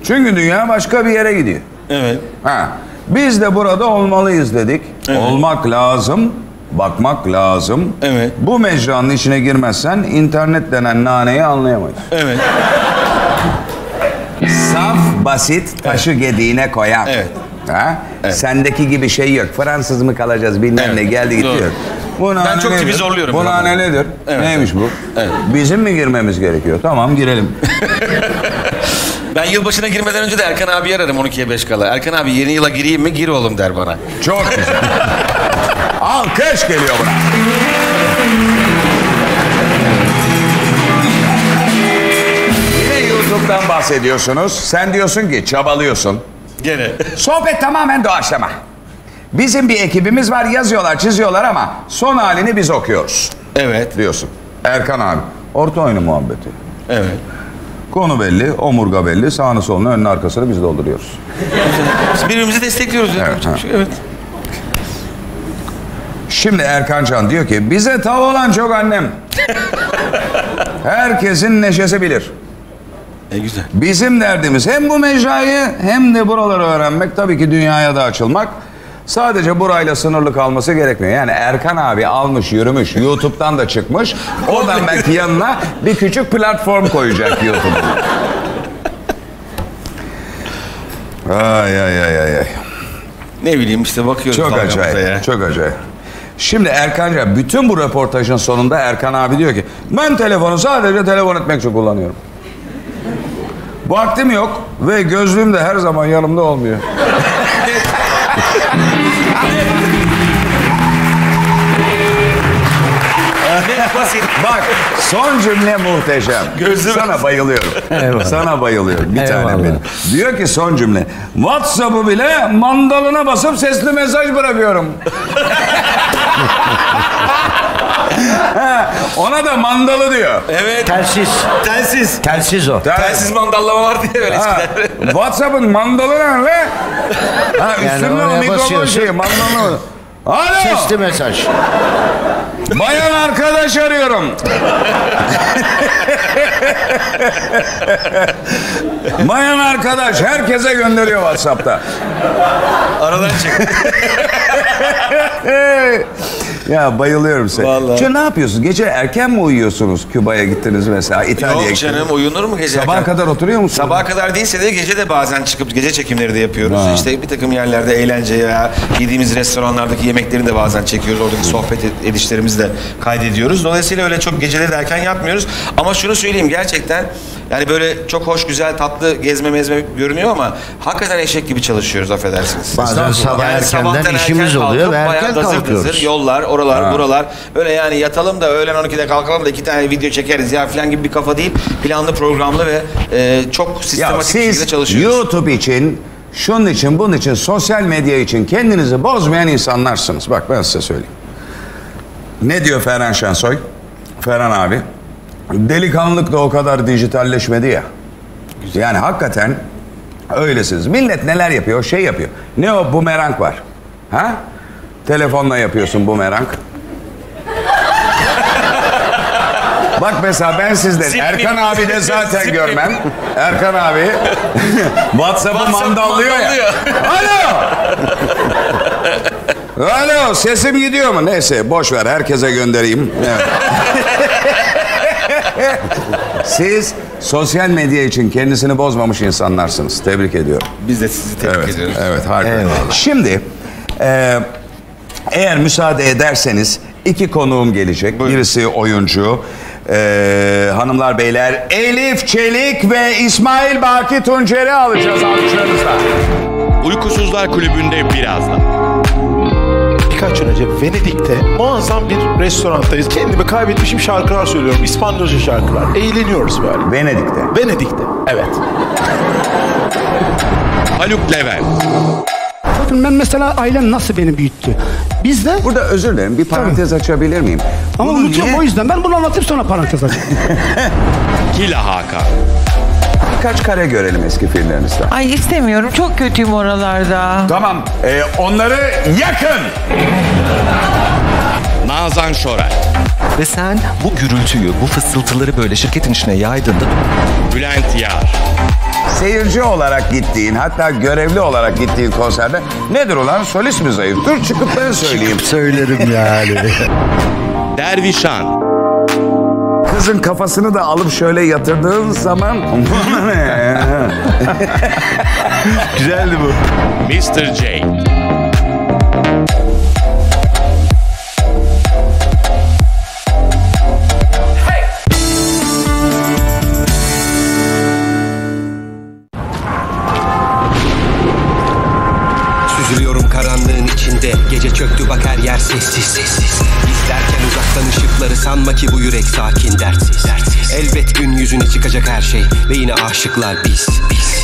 Çünkü dünya başka bir yere gidiyor. Evet. Ha. Biz de burada olmalıyız dedik. Evet. Olmak lazım, bakmak lazım. Evet. Bu mecranın içine girmezsen internet denen naneyi anlayamayız. Evet. Saf, basit, taşı gediğine koyan. Evet. Ha? Evet. Sendeki gibi şey yok. Fransız mı kalacağız bilmem evet, ne geldi gidiyor. Ben çok tipi zorluyorum. Bu nane nedir? Evet. Neymiş bu? Evet. Bizim mi girmemiz gerekiyor? Tamam girelim. Ben yılbaşına girmeden önce de Erkan abi ararım 12'ye 5 kala. Erkan abi yeni yıla gireyim mi? Gir oğlum der bana. Çok güzel. Alkış geliyor buna. Yine YouTube'dan bahsediyorsunuz. Sen diyorsun ki çabalıyorsun. Gene. Sohbet tamamen doğaçlama. Bizim bir ekibimiz var, yazıyorlar, çiziyorlar ama son halini biz okuyoruz. Evet. Diyorsun. Erkan abi, orta oyunu muhabbeti. Evet. Konu belli, omurga belli, sağını solunu, önünü arkasını biz dolduruyoruz. Birbirimizi destekliyoruz. Evet, evet. Şimdi Erkan Can diyor ki, bize tav olan çok annem. Herkesin neşesi bilir. Güzel. Bizim derdimiz hem bu mecrayı hem de buraları öğrenmek, tabii ki dünyaya da açılmak. Sadece burayla sınırlı kalması gerekmiyor. Yani Erkan abi almış, yürümüş, YouTube'dan da çıkmış. Oradan belki yanına bir küçük platform koyacak YouTube'da. Ay ay ay ay. Ne bileyim işte, bakıyoruz. Çok acayip, ya. Çok acayip. Şimdi Erkan'ca bütün bu röportajın sonunda Erkan abi diyor ki, ben telefonu sadece telefon etmek için kullanıyorum. Vaktim yok ve gözlüğüm de her zaman yanımda olmuyor. Bak, son cümle muhteşem. Gözüm. Sana bayılıyorum. Eyvallah. Sana bayılıyorum. Bir tane benim. Diyor ki son cümle, WhatsApp'ı bile mandalına basıp sesli mesaj bırakıyorum. Ona da mandalı diyor. Evet. Telsiz. Telsiz. Telsiz o. Telsiz mandallama var diye böyle eskiden. WhatsApp'ın mandalı ne be? Üstünde yani o mikrofon şeyi, mandalama. Alo. Sesli mesaj. Bayan arkadaş arıyorum. Bayan arkadaş herkese gönderiyor WhatsApp'ta. Aradan çık. Ya bayılıyorum seni. Vallahi. Çünkü ne yapıyorsunuz? Gece erken mi uyuyorsunuz? Küba'ya gittiniz mesela, İtalya'ya gittiniz. Yok canım, uyunur mu gece? Sabaha kadar oturuyor musunuz? Sabaha kadar değilse de gece de bazen çıkıp gece çekimleri de yapıyoruz. Ha. İşte bir takım yerlerde eğlence ya, yediğimiz restoranlardaki yemeklerini de bazen çekiyoruz. Oradaki sohbet edişlerimizi de kaydediyoruz. Dolayısıyla öyle çok geceleri de erken yatmıyoruz. Ama şunu söyleyeyim gerçekten, yani böyle çok hoş, güzel, tatlı gezme mezme görünüyor ama hakikaten eşek gibi çalışıyoruz, affedersiniz. Bazen sabah yani erkenden işimiz erken oluyor ve erken kalkıyoruz. Dazır, yollar, oralar, ha, buralar. Öyle yani yatalım da öğlen 12'de kalkalım da 2 tane video çekeriz ya falan gibi bir kafa değil. Planlı, programlı ve çok sistematik bir şekilde çalışıyoruz. YouTube için, şunun için, bunun için, sosyal medya için kendinizi bozmayan insanlarsınız. Bak ben size söyleyeyim. Ne diyor Ferhan Şensoy? Ferhan abi. Delikanlılık da o kadar dijitalleşmedi ya. Güzel. Yani hakikaten öylesiniz. Millet neler yapıyor, şey yapıyor. Ne o bumerang var? Ha? Telefonla yapıyorsun bumerang. Bak mesela ben sizden, zip Erkan abi de zaten zip görmem. Zip Erkan abi WhatsApp'ı mandallıyor ya. Alo! Alo, sesim gidiyor mu? Neyse boş ver, herkese göndereyim. Evet. Siz sosyal medya için kendisini bozmamış insanlarsınız. Tebrik ediyorum. Biz de sizi tebrik ediyoruz. Evet, harika. Eyvallah. Şimdi eğer müsaade ederseniz 2 konuğum gelecek. Buyurun. Birisi oyuncu. Hanımlar, beyler, Elif Çelik ve İsmail Baki Tuncer'i alacağız alkışlarınızla. Uykusuzlar Kulübü'nde birazdan. Birkaç yıl önce Venedik'te muazzam bir restoranttayız. Kendimi kaybetmişim, şarkılar söylüyorum. İspanyolca şarkılar. Eğleniyoruz böyle. Venedik'te. Venedik'te, evet. Haluk Levent. Bakın ben mesela, ailem nasıl beni büyüttü. Biz de... Burada özür dilerim, bir parantez açabilir miyim? Ama unutuyorum o yüzden. Ben bunu anlatayım, sonra parantez açayım. Kila Hakan. Birkaç kare görelim eski filmlerinizden. Ay istemiyorum, çok kötüyüm oralarda. Tamam, onları yakın. Nazan Şoray. Ve sen bu gürültüyü, bu fısıltıları böyle şirketin içine yaydığında... Bülent Yar. Seyirci olarak gittiğin, hatta görevli olarak gittiğin konserde... Nedir ulan, solist mi zayıf? Dur çıkıp ben söyleyeyim. Söylerim yani. Dervişan. Kızın kafasını da alıp şöyle yatırdığın zaman... Güzeldi bu. Mr. J. yüzüne çıkacak her şey ve yine aşıklar biz.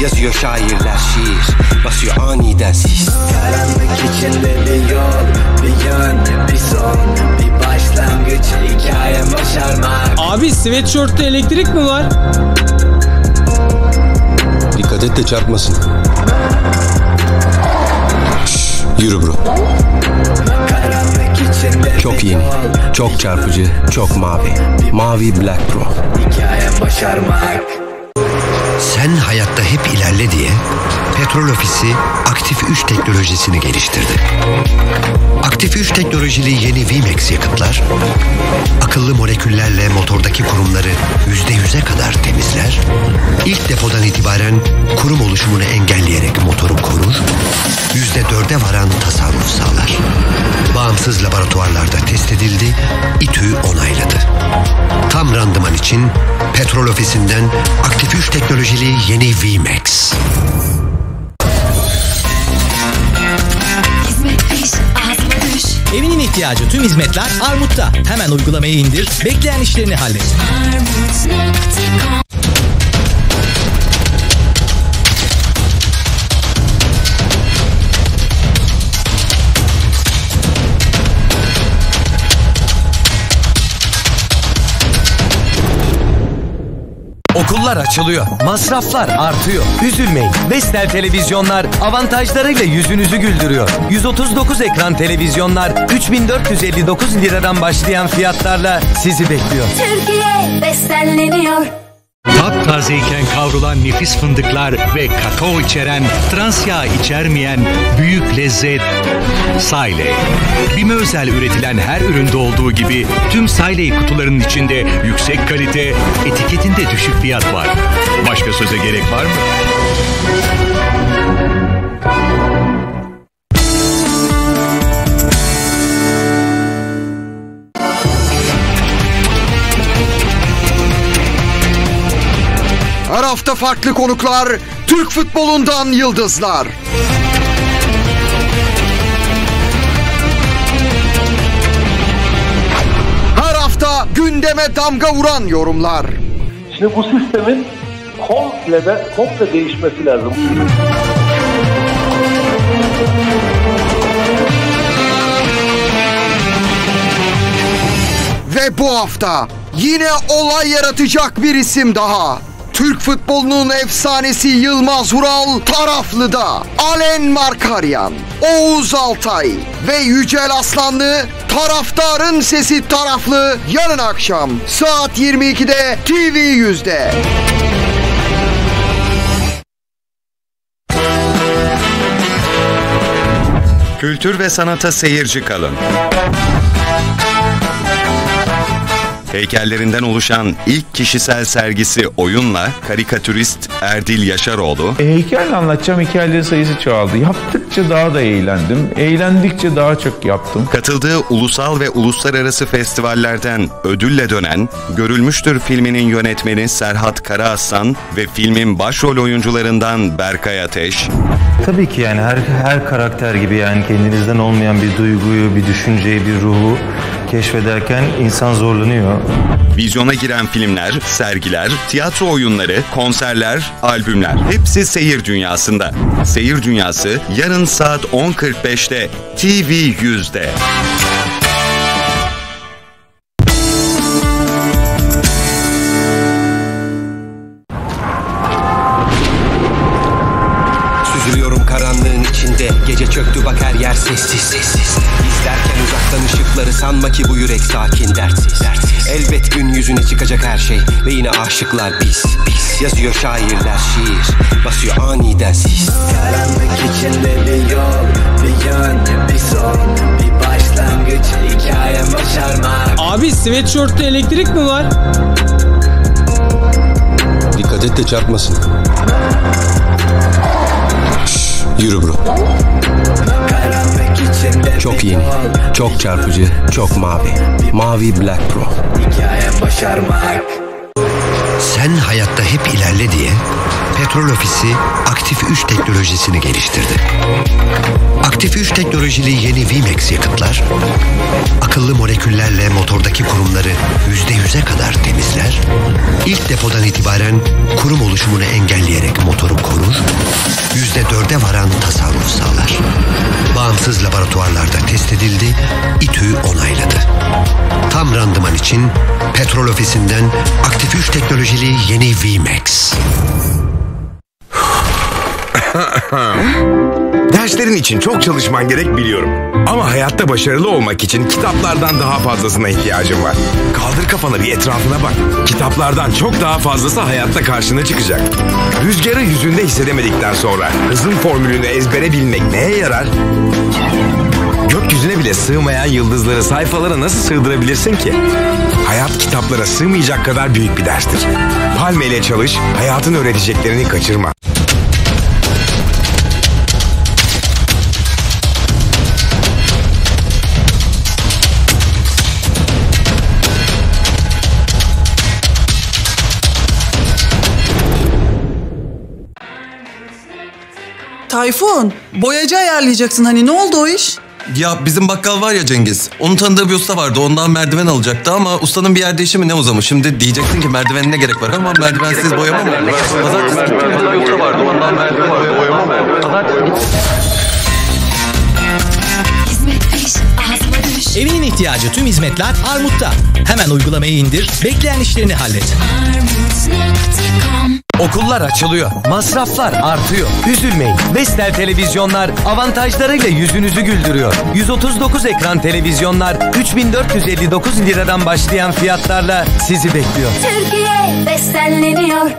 Yazıyor şairler şiir, basıyor aniden sis. Karanlık içinde bir yol, bir yön, bir son, bir başlangıç, hikayem başarmak. Abi sweatshirtte elektrik mi var? Dikkat et de çarpmasın. Şşş, yürü bro. Çok yeni, çok çarpıcı, çok mavi. Mavi Black Pro. Sen hayatta hep ilerle diye Petrol Ofisi Aktif 3 teknolojisini geliştirdi. Aktif 3 teknolojili yeni VMAX yakıtlar, akıllı moleküllerle motordaki kurumları %100'e kadar temizler, ilk depodan itibaren kurum oluşumunu engelleyerek motoru korur, %4'e varan tasarruf sağlar. Bağımsız laboratuvarlarda test edildi, İTÜ onayladı. Tam randıman için Petrol Ofisi'nden Aktif 3 teknolojili yeni VMAX. Evinin ihtiyacı tüm hizmetler Armut'ta. Hemen uygulamayı indir, bekleyen işlerini hallet. Okullar açılıyor, masraflar artıyor. Üzülmeyin, Vestel televizyonlar avantajlarıyla yüzünüzü güldürüyor. 139 ekran televizyonlar 3459 liradan başlayan fiyatlarla sizi bekliyor. Türkiye bestelleniyor. Taptazeyken kavrulan nefis fındıklar ve kakao içeren, trans yağ içermeyen büyük lezzet Sayley. BİM'e özel üretilen her üründe olduğu gibi tüm Sayley kutularının içinde yüksek kalite, etiketinde düşük fiyat var. Başka söze gerek var mı? Her hafta farklı konuklar, Türk futbolundan yıldızlar. Her hafta gündeme damga vuran yorumlar. Şimdi bu sistemin komple değişmesi lazım. Ve bu hafta yine olay yaratacak bir isim daha. Türk futbolunun efsanesi Yılmaz Vural Taraflı'da, Alen Markaryan, Oğuz Altay ve Yücel Aslanlı Taraftarın Sesi Taraflı yarın akşam saat 22'de TV100'de. Kültür ve sanata seyirci kalın. Heykellerinden oluşan ilk kişisel sergisi Oyun'la karikatürist Erdil Yaşaroğlu. Heykel anlatacağım hikayeleri sayısı çoğaldı. Yaptıkça daha da eğlendim. Eğlendikçe daha çok yaptım. Katıldığı ulusal ve uluslararası festivallerden ödülle dönen Görülmüştür filminin yönetmeni Serhat Karaaslan ve filmin başrol oyuncularından Berkay Ateş. Tabii ki yani her karakter gibi yani kendinizden olmayan bir duyguyu, bir düşünceyi, bir ruhu keşfederken insan zorlanıyor. Vizyona giren filmler, sergiler, tiyatro oyunları, konserler, albümler hepsi Seyir Dünyası'nda. Seyir Dünyası yarın saat 10.45'te TV100'de. Süzülüyorum karanlığın içinde, gece çöktü bak her yer sessiz. İzlerken uzaktan ışıkları, sanma ki bu yürek sakin dertsiz. Elbet gün yüzüne çıkacak her şey ve yine aşıklar biz. Yazıyor şairler şiir, basıyor aniden sis. Karanlık içinde bir yol, bir yön, bir son, bir başlangıç, hikayem başarmak. Abi sweatshirtte elektrik mi var? Dikkat et de çarpmasın. Yürü bro. Çok yeni, çok çarpıcı, çok mavi. Mavi Black Pro. Sen hayatta hep ilerle diye Petrol Ofisi Aktif 3 teknolojisini geliştirdi. Aktif 3 teknolojili yeni VMAX yakıtlar, akıllı moleküllerle motordaki kurumları %100'e kadar temizler, İlk depodan itibaren kurum oluşumunu engelleyerek motoru korur, %4'e varan tasarruf sağlar. Bağımsız laboratuvarlarda test edildi, İTÜ onayladı. Tam randıman için Petrol Ofisi'nden aktif 3 teknolojili yeni VMAX. Derslerin için çok çalışman gerek biliyorum. Ama hayatta başarılı olmak için kitaplardan daha fazlasına ihtiyacın var. Kaldır kafanı bir etrafına bak. Kitaplardan çok daha fazlası hayatta karşına çıkacak. Rüzgarı yüzünde hissedemedikten sonra hızın formülünü ezbere bilmek neye yarar? Gökyüzüne bile sığmayan yıldızları sayfalara nasıl sığdırabilirsin ki? Hayat kitaplara sığmayacak kadar büyük bir derstir. Palme ile çalış, hayatın öğreteceklerini kaçırma. Tayfun, boyacı ayarlayacaksın hani, ne oldu o iş? Ya bizim bakkal var ya Cengiz, onun tanıdığı bir usta vardı, ondan merdiven alacaktı ama ustanın bir yerde işi mi ne uzamış? Şimdi diyeceksin ki merdiven ne gerek var ama merdivensiz boyama mı? Pazartesi gittim, pazar usta vardı, ondan merdiven vardı, boyama mı? Evinin ihtiyacı tüm hizmetler Armut'ta. Hemen uygulamayı indir, bekleyen işlerini hallet. Okullar açılıyor, masraflar artıyor. Üzülmeyin, Vestel televizyonlar avantajlarıyla yüzünüzü güldürüyor. 139 ekran televizyonlar 3459 liradan başlayan fiyatlarla sizi bekliyor. Türkiye Vestel'leniyor.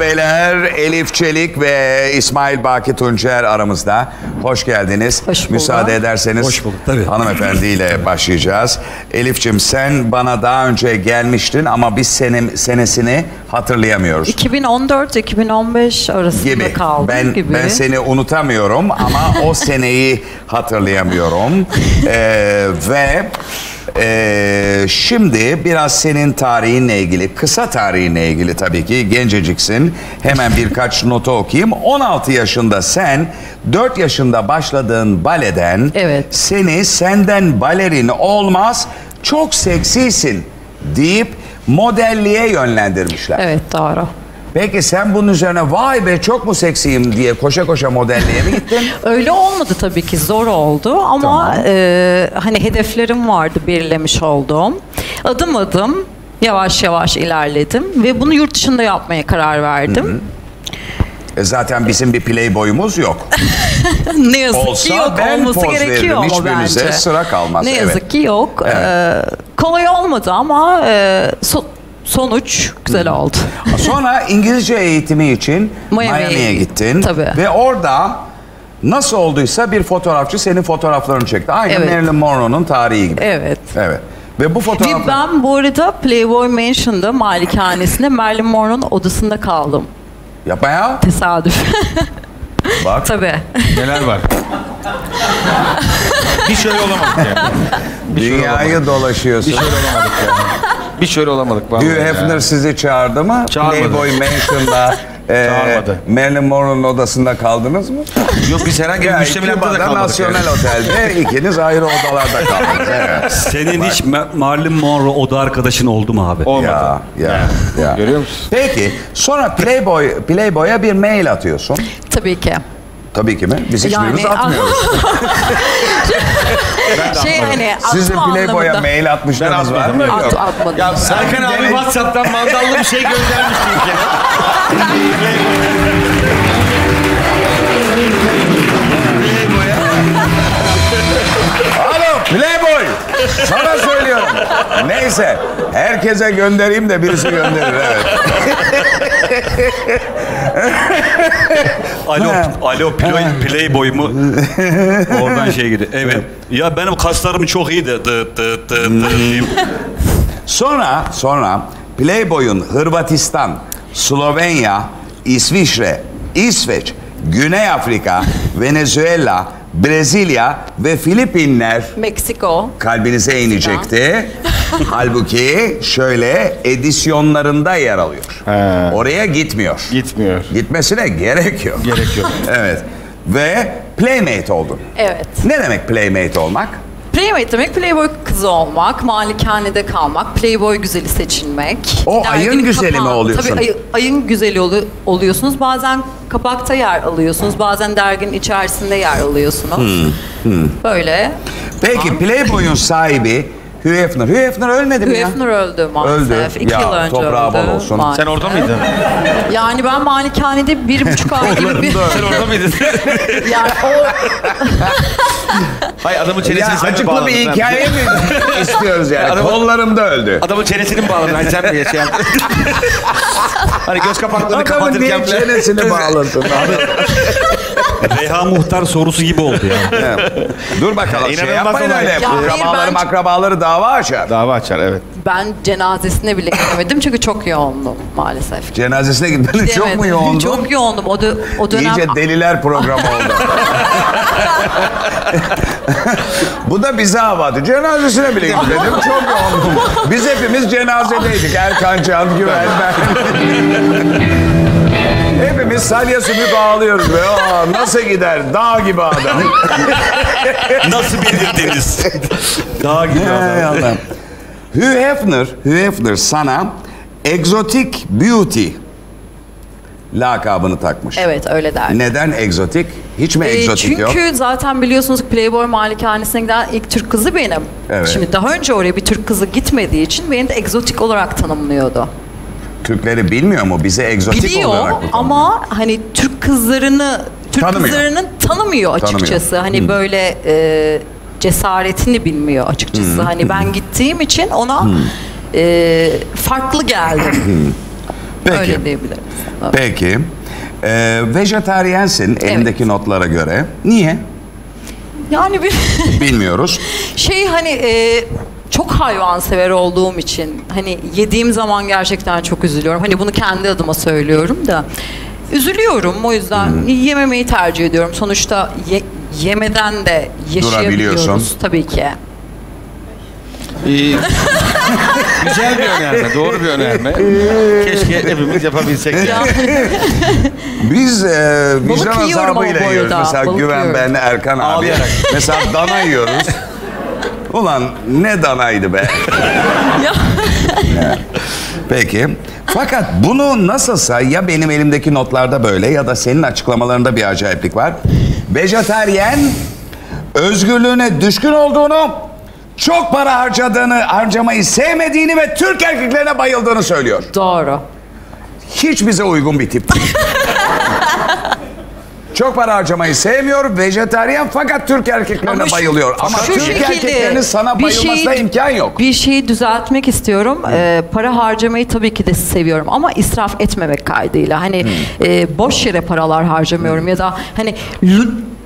Beyler, Elif Çelik ve İsmail Baki Tuncer aramızda. Hoş geldiniz. Hoş bulduk. Müsaade ederseniz hoş bulduk, tabii. Hanımefendiyle başlayacağız. Elif'ciğim, sen bana daha önce gelmiştin ama biz senesini hatırlayamıyoruz. 2014-2015 arasında kaldım gibi. Ben seni unutamıyorum ama o seneyi hatırlayamıyorum. Şimdi biraz senin tarihinle ilgili, kısa tarihinle ilgili, tabii ki genceciksin. Hemen birkaç notu okuyayım. 16 yaşında sen, 4 yaşında başladığın baleden, evet, senden balerin olmaz, çok seksisin deyip modelliğe yönlendirmişler. Evet, doğru. Peki sen bunun üzerine vay be çok mu seksiyim diye koşa koşa modelliğe mi gittin? Öyle olmadı tabii ki, zor oldu ama tamam. Hani hedeflerim vardı belirlemiş olduğum. Adım adım yavaş yavaş ilerledim ve bunu yurt dışında yapmaya karar verdim. Hı hı. Zaten bizim bir Playboy'umuz yok. Ne yazık ki yok, olması gerekiyor ama bence. Sıra kalmaz. Ne yazık ki yok. Evet. Kolay olmadı ama... Sonuç güzel oldu. Sonra İngilizce eğitimi için Miami'ye gittin. Tabii. Ve orada nasıl olduysa bir fotoğrafçı senin fotoğraflarını çekti. Aynı, evet, Marilyn Monroe'nun tarihi gibi. Evet. Evet. Ve bu fotoğraflar... Ben bu arada Playboy Mansion'da, malikanesinde Marilyn Monroe'nun odasında kaldım. Yapma ya. Tesadüf. Bak. Tabii. Neler var. Bir şöyle olamadık yani. Dünyayı dolaşıyorsun. Bir şöyle olamadık yani. Bir şöyle olamadık. Hugh Hefner yani sizi çağırdı mı? Çağırmadı. Playboy Mansion'da Marilyn Monroe'nun odasında kaldınız mı? Yok, biz herhangi bir müştemilatta da kalmadık. Nasyonel yani. Otelde ikiniz ayrı odalarda kaldınız. Evet. Senin hiç Marilyn Monroe oda arkadaşın oldu mu abi? Olmadı. Ya. Görüyor musun? Peki sonra Playboy'a bir mail atıyorsun. Tabii ki. Tabii ki mi? Biz hiçbirimiz yani, atmıyoruz. Hani, siz de Playboy'a mail atmışlarınız var mı? Atmadım. Ya Serkan abi WhatsApp'tan mandallı bir şey göndermiş çünkü. Alo Playboy! Sana söylüyorum. Neyse, herkese göndereyim de birisi gönderir, evet. Alo Playboy mu? Oradan şey gidiyor. Evet. Ya benim kaslarım çok iyiydi. Sonra Playboy'un Hırvatistan, Slovenya, İsviçre, İsveç, Güney Afrika, Venezuela, Brezilya ve Filipinler Meksiko kalbinize inecekti. Halbuki şöyle edisyonlarında yer alıyor. He. Oraya gitmiyor. Gitmiyor. Gitmesine gerek yok. Gerek yok. Evet. Ve playmate oldun. Evet. Ne demek playmate olmak? Playmate demek playboy kızı olmak, malikanede kalmak, playboy güzeli seçilmek. O ayın güzeli mi oluyorsun? Tabii ayın güzeli oluyorsunuz. Bazen kapakta yer alıyorsunuz, bazen derginin içerisinde yer alıyorsunuz. Böyle. Peki playboy'un sahibi Hugh Hefner. Hugh Hefner ölmedi mi ya? Hugh Hefner öldü maalesef. Öldü. 2 yıl önce öldü. Toprağa bal olsun. Maalesef. Sen orada mıydın? Yani ben malikanede 1,5 ay gibi bir... Sen orada mıydın? Yani o... Hayır, adamın çenesini sen mi bağladın? Acıklı bir hikaye mi istiyoruz yani? Adamın, kollarımda öldü. Adamın çenesini mi bağladın? Hani sen mi geçen? Hani göz kapaklarını kapatırken... Adamın çenesini bağladın? Reha Muhtar sorusu gibi oldu yani. Evet. Dur bakalım. Şey yapmayın öyle. Ya akrabalarım akrabaları dava açar. Dava açar, evet. Ben cenazesine bile gidemedim çünkü çok yoğundum maalesef. Cenazesine gitmedin, çok mu yoğundun? Çok yoğundum. O dönem... İyice deliler programı oldu. Bu da bize havadı. Cenazesine bile gidemedim. Çok yoğundum. Biz hepimiz cenazedeydik. Erkan Can, Güven, ben. Hepimiz salya sümük ağlıyoruz be. Aa, nasıl gider? Dağ gibi adam. Nasıl bilirdiniz? Dağ gibi adam. Hugh Hefner sana egzotik beauty lakabını takmış. Evet, öyle der. Neden egzotik? Hiç mi egzotik çünkü yok? Çünkü zaten biliyorsunuz Playboy malikanesine giden ilk Türk kızı benim. Evet. Şimdi daha önce oraya bir Türk kızı gitmediği için beni de egzotik olarak tanımlıyordu. Türkleri bilmiyor mu? Bize egzotik biliyor, olarak biliyor ama hani Türk kızlarını, Türk tanımıyor. Kızlarını tanımıyor açıkçası. Tanımıyor. Hani böyle cesaretini bilmiyor açıkçası. Hani ben gittiğim için ona farklı geldim. Peki. Öyle diyebilirim. Evet. Peki. Vejetaryensin elindeki notlara göre. Niye? Yani bilmiyoruz. Şey hani... çok hayvansever olduğum için hani yediğim zaman gerçekten çok üzülüyorum. Hani bunu kendi adıma söylüyorum da üzülüyorum. O yüzden yememeyi tercih ediyorum. Sonuçta yemeden de yaşayabiliyoruz tabii ki. Güzel bir önerme, doğru bir önerme. Keşke hepimiz yapabilsek. Yani. Biz vicdan azabıyla yiyoruz. Mesela balık Güven yiyorum. Ben, Erkan abi. Mesela dana yiyoruz. Ulan ne danaydı be. Yani. Peki. Fakat bunu nasılsa ya benim elimdeki notlarda böyle ya da senin açıklamalarında bir acayiplik var. Vejetaryen özgürlüğüne düşkün olduğunu, çok para harcamayı sevmediğini ve Türk erkeklerine bayıldığını söylüyor. Doğru. Hiç bize uygun bir tip değil. Çok para harcamayı sevmiyor, vejetaryen fakat Türk erkeklerine bayılıyor. Ama Türk erkeklerinin sana bayılmasına imkan yok. Bir şeyi düzeltmek istiyorum. Para harcamayı tabii ki de seviyorum ama israf etmemek kaydıyla. Hani boş yere paralar harcamıyorum ya da hani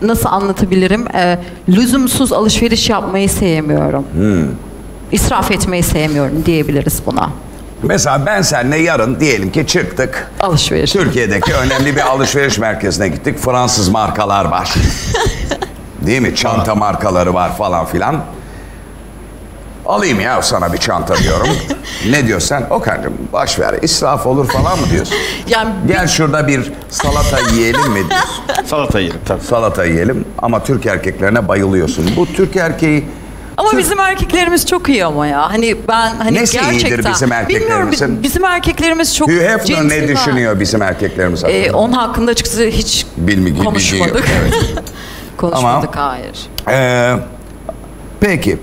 nasıl anlatabilirim? Lüzumsuz alışveriş yapmayı sevmiyorum. İsraf etmeyi sevmiyorum diyebiliriz buna. Mesela ben seninle yarın diyelim ki çıktık. Alışveriş. Türkiye'deki önemli bir alışveriş merkezine gittik. Fransız markalar var. Değil mi? Çanta markaları var falan filan. Alayım ya sana bir çanta diyorum. Ne diyorsun? Okancığım baş ver. İsraf olur falan mı diyorsun? Yani gel şurada bir salata yiyelim mi diyorsun? Salata yiyelim tabii. Salata yiyelim ama Türk erkeklerine bayılıyorsun. Bu Türk erkeği... Ama bizim erkeklerimiz çok iyi ama ya. Hani ben hani nesi iyidir bizim erkeklerimizin? Bilmiyorum, bizim erkeklerimiz çok centilmen. Hugh Hefner ne düşünüyor bizim erkeklerimiz hakkında? Onun hakkında açıkçası hiç konuşmadık. Evet. Konuşmadık ama, hayır. Peki.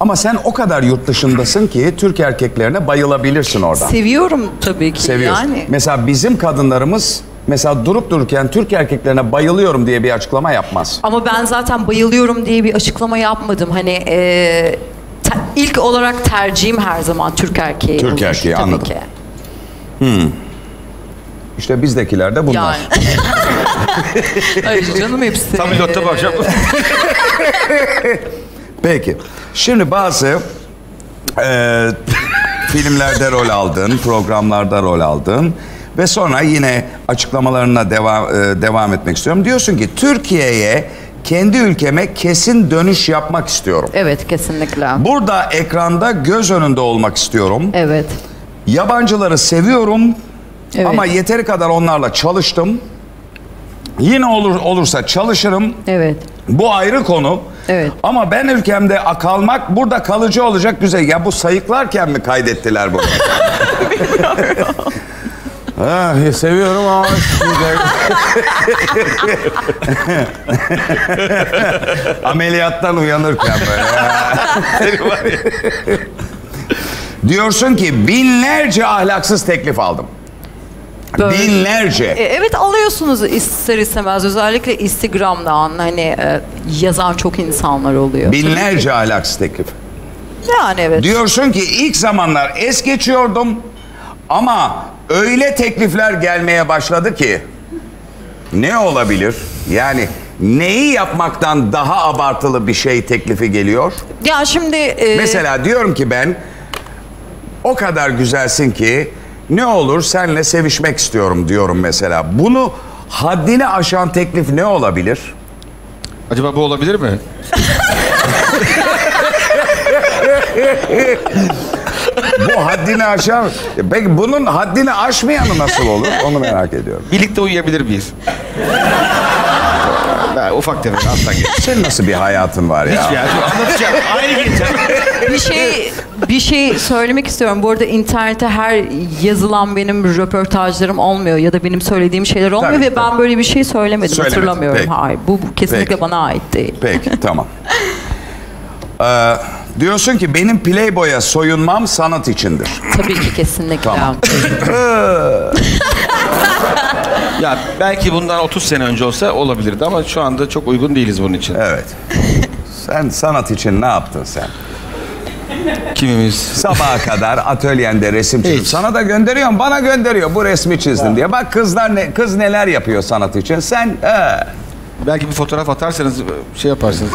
Ama sen o kadar yurt dışındasın ki Türk erkeklerine bayılabilirsin oradan. Seviyorum tabii ki. Seviyorsun. Yani. Mesela bizim kadınlarımız... Mesela durup dururken Türk erkeklerine bayılıyorum diye bir açıklama yapmaz. Ama ben zaten bayılıyorum diye bir açıklama yapmadım. Hani ilk olarak tercihim her zaman Türk erkeği. Türk erkeği tabii anladım. Ki. İşte bizdekiler de bunlar. Yani. Ay canım hepsi. Tam lotta bakacağım. Peki. Şimdi bazı filmlerde rol aldın, programlarda rol aldın. Ve sonra yine açıklamalarına devam etmek istiyorum. Diyorsun ki Türkiye'ye kendi ülkeme kesin dönüş yapmak istiyorum. Evet, kesinlikle. Burada ekranda göz önünde olmak istiyorum. Evet. Yabancıları seviyorum, evet, ama yeteri kadar onlarla çalıştım. Yine olursa çalışırım. Evet. Bu ayrı konu. Evet. Ama ben ülkemde kalmak, burada kalıcı olacak güzel. Ya bu sayıklarken mi kaydettiler bunu? Ha, seviyorum ama... Ameliyattan uyanırken böyle. Diyorsun ki binlerce ahlaksız teklif aldım. Böyle. Binlerce. Evet, alıyorsunuz ister istemez. Özellikle Instagram'dan hani yazan çok insanlar oluyor. Binlerce ahlaksız teklif. Yani evet. Diyorsun ki ilk zamanlar es geçiyordum ama öyle teklifler gelmeye başladı ki ne olabilir? Yani neyi yapmaktan daha abartılı bir şey teklifi geliyor? Ya şimdi... Mesela diyorum ki ben o kadar güzelsin ki ne olur seninle sevişmek istiyorum diyorum mesela. Bunu haddini aşan teklif ne olabilir? Acaba bu olabilir mi? Bu haddini aşan... Peki bunun haddini aşmayanı nasıl olur? Onu merak ediyorum. Birlikte uyuyabilir miyiz? Ufak tefek alttan geç. Senin nasıl bir hayatın var ya? Hiç ya. Anlatacağım. Aynı geçeceğim. Bir şey söylemek istiyorum. Bu arada internette her yazılan benim röportajlarım olmuyor ya da benim söylediğim şeyler olmuyor tabii, ve ben böyle bir şey söylemedim. Hatırlamıyorum. Peki. Hayır. Bu kesinlikle peki, bana ait değil. Peki, tamam. Diyorsun ki benim Playboy'a soyunmam sanat içindir. Tabii ki, kesinlikle. Tamam. Ya belki bundan 30 sene önce olsa olabilirdi ama şu anda çok uygun değiliz bunun için. Evet. Sen sanat için ne yaptın sen? Kimimiz? Sabaha kadar atölyende resim çizdim. Sana da gönderiyorum, bana gönderiyor. Bu resmi çizdim ya, diye. Bak kızlar kız neler yapıyor sanat için. Sen belki bir fotoğraf atarsanız şey yaparsınız.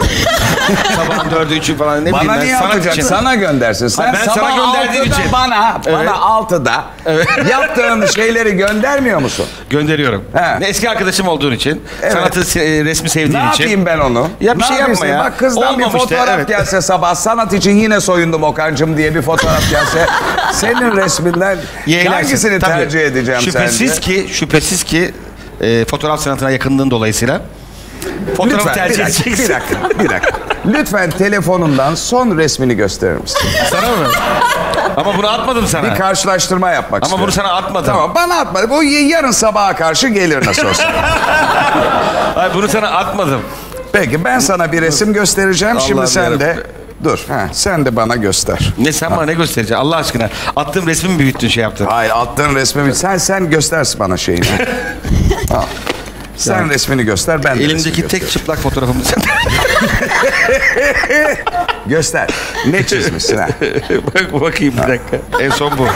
Sabahın 4'ü 3'ü falan, ne bileyim. Bana niye atacak? Sana göndersin. Sen ben sana gönderdiğim için. Bana 6'da evet, yaptığın şeyleri göndermiyor musun? Gönderiyorum. He. Eski arkadaşım olduğun için. Evet. Sanatı, resmi sevdiğin için. Ne yapayım ben onu? Ya bir ne şey yapma ya. Bak kızdan olmamış bir fotoğraf evet, gelse sabah sanat için yine soyundum Okancığım diye bir fotoğraf gelse. Senin resminden yeğlersin. Hangisini tabii tercih edeceğim şüphesiz sence? Şüphesiz ki fotoğraf sanatına yakınlığın dolayısıyla. Fotoğraf lütfen, tercih edeceksin. Bir dakika. Lütfen telefonundan son resmini gösterir misin? Sana mı? Ama bunu atmadım sana. Bir karşılaştırma yapmak istiyorum. Ama bunu sana atmadım. Tamam, bana atmadım. O yarın sabaha karşı gelir nasıl olsa. Hayır, bunu sana atmadım. Peki, ben sana bir resim göstereceğim. Allah'ım, şimdi sen yarabbim de... Dur. Heh, sen de bana göster. Ne sen bana ne göstereceksin Allah aşkına? Attığım resmi mi büyüttün, şey yaptın? Hayır, attığın resmi... Sen göstersin bana şeyini. Al. Sen yani resmini göster, ben de elimdeki tek çıplak fotoğrafımı sen. Göster. Ne çizmişsin ha? Bak bakayım bir dakika. En son bu.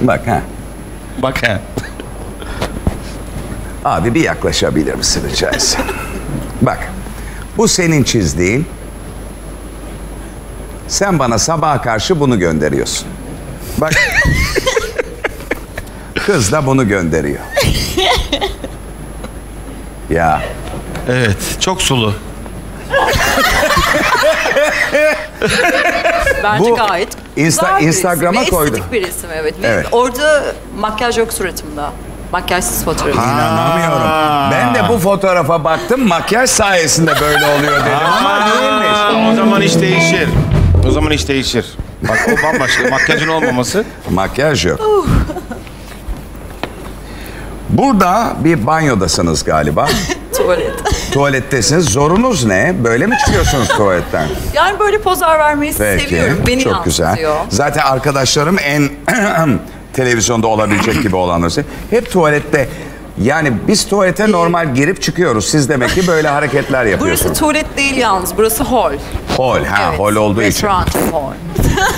Bak ha. Bak ha. Abi bir yaklaşabilir misin rica etsem? Bak. Bu senin çizdiğin. Sen bana sabaha karşı bunu gönderiyorsun. Bak. Kız da bunu gönderiyor. Ya. Evet, çok sulu. Bence bu gayet Instagram'a koydum. Estetik bir resim, evet, evet. Orada makyaj yok suratımda. Makyajsız fotoğrafı. İnanamıyorum. Ben de bu fotoğrafa baktım, makyaj sayesinde böyle oluyor dedim. Ama değilmiş. O zaman iş değişir. Bak o bambaşka. Makyajın olmaması. Makyaj yok. Burada bir banyodasınız galiba. Tuvalet. Tuvalettesiniz. Zorunuz ne? Böyle mi çıkıyorsunuz tuvaletten? Yani böyle pozlar vermeyi peki, seviyorum. Beni çok yansıtıyor. Güzel. Zaten arkadaşlarım en televizyonda olabilecek gibi olanlar hep tuvalette. Yani biz tuvalete normal girip çıkıyoruz. Siz demek ki böyle hareketler yapıyorsunuz. Burası tuvalet değil yalnız. Burası hol. Hol. Ha, evet, hol olduğu için. Hol.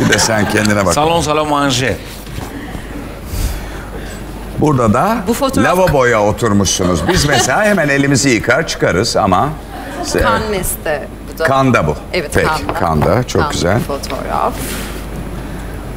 Bir de sen kendine bak. Salon manje. Burada da lavaboya oturmuşsunuz. Biz mesela hemen elimizi yıkar çıkarız ama... Kanda bu. Evet, peki, kanda. Çok güzel. Fotoğraf.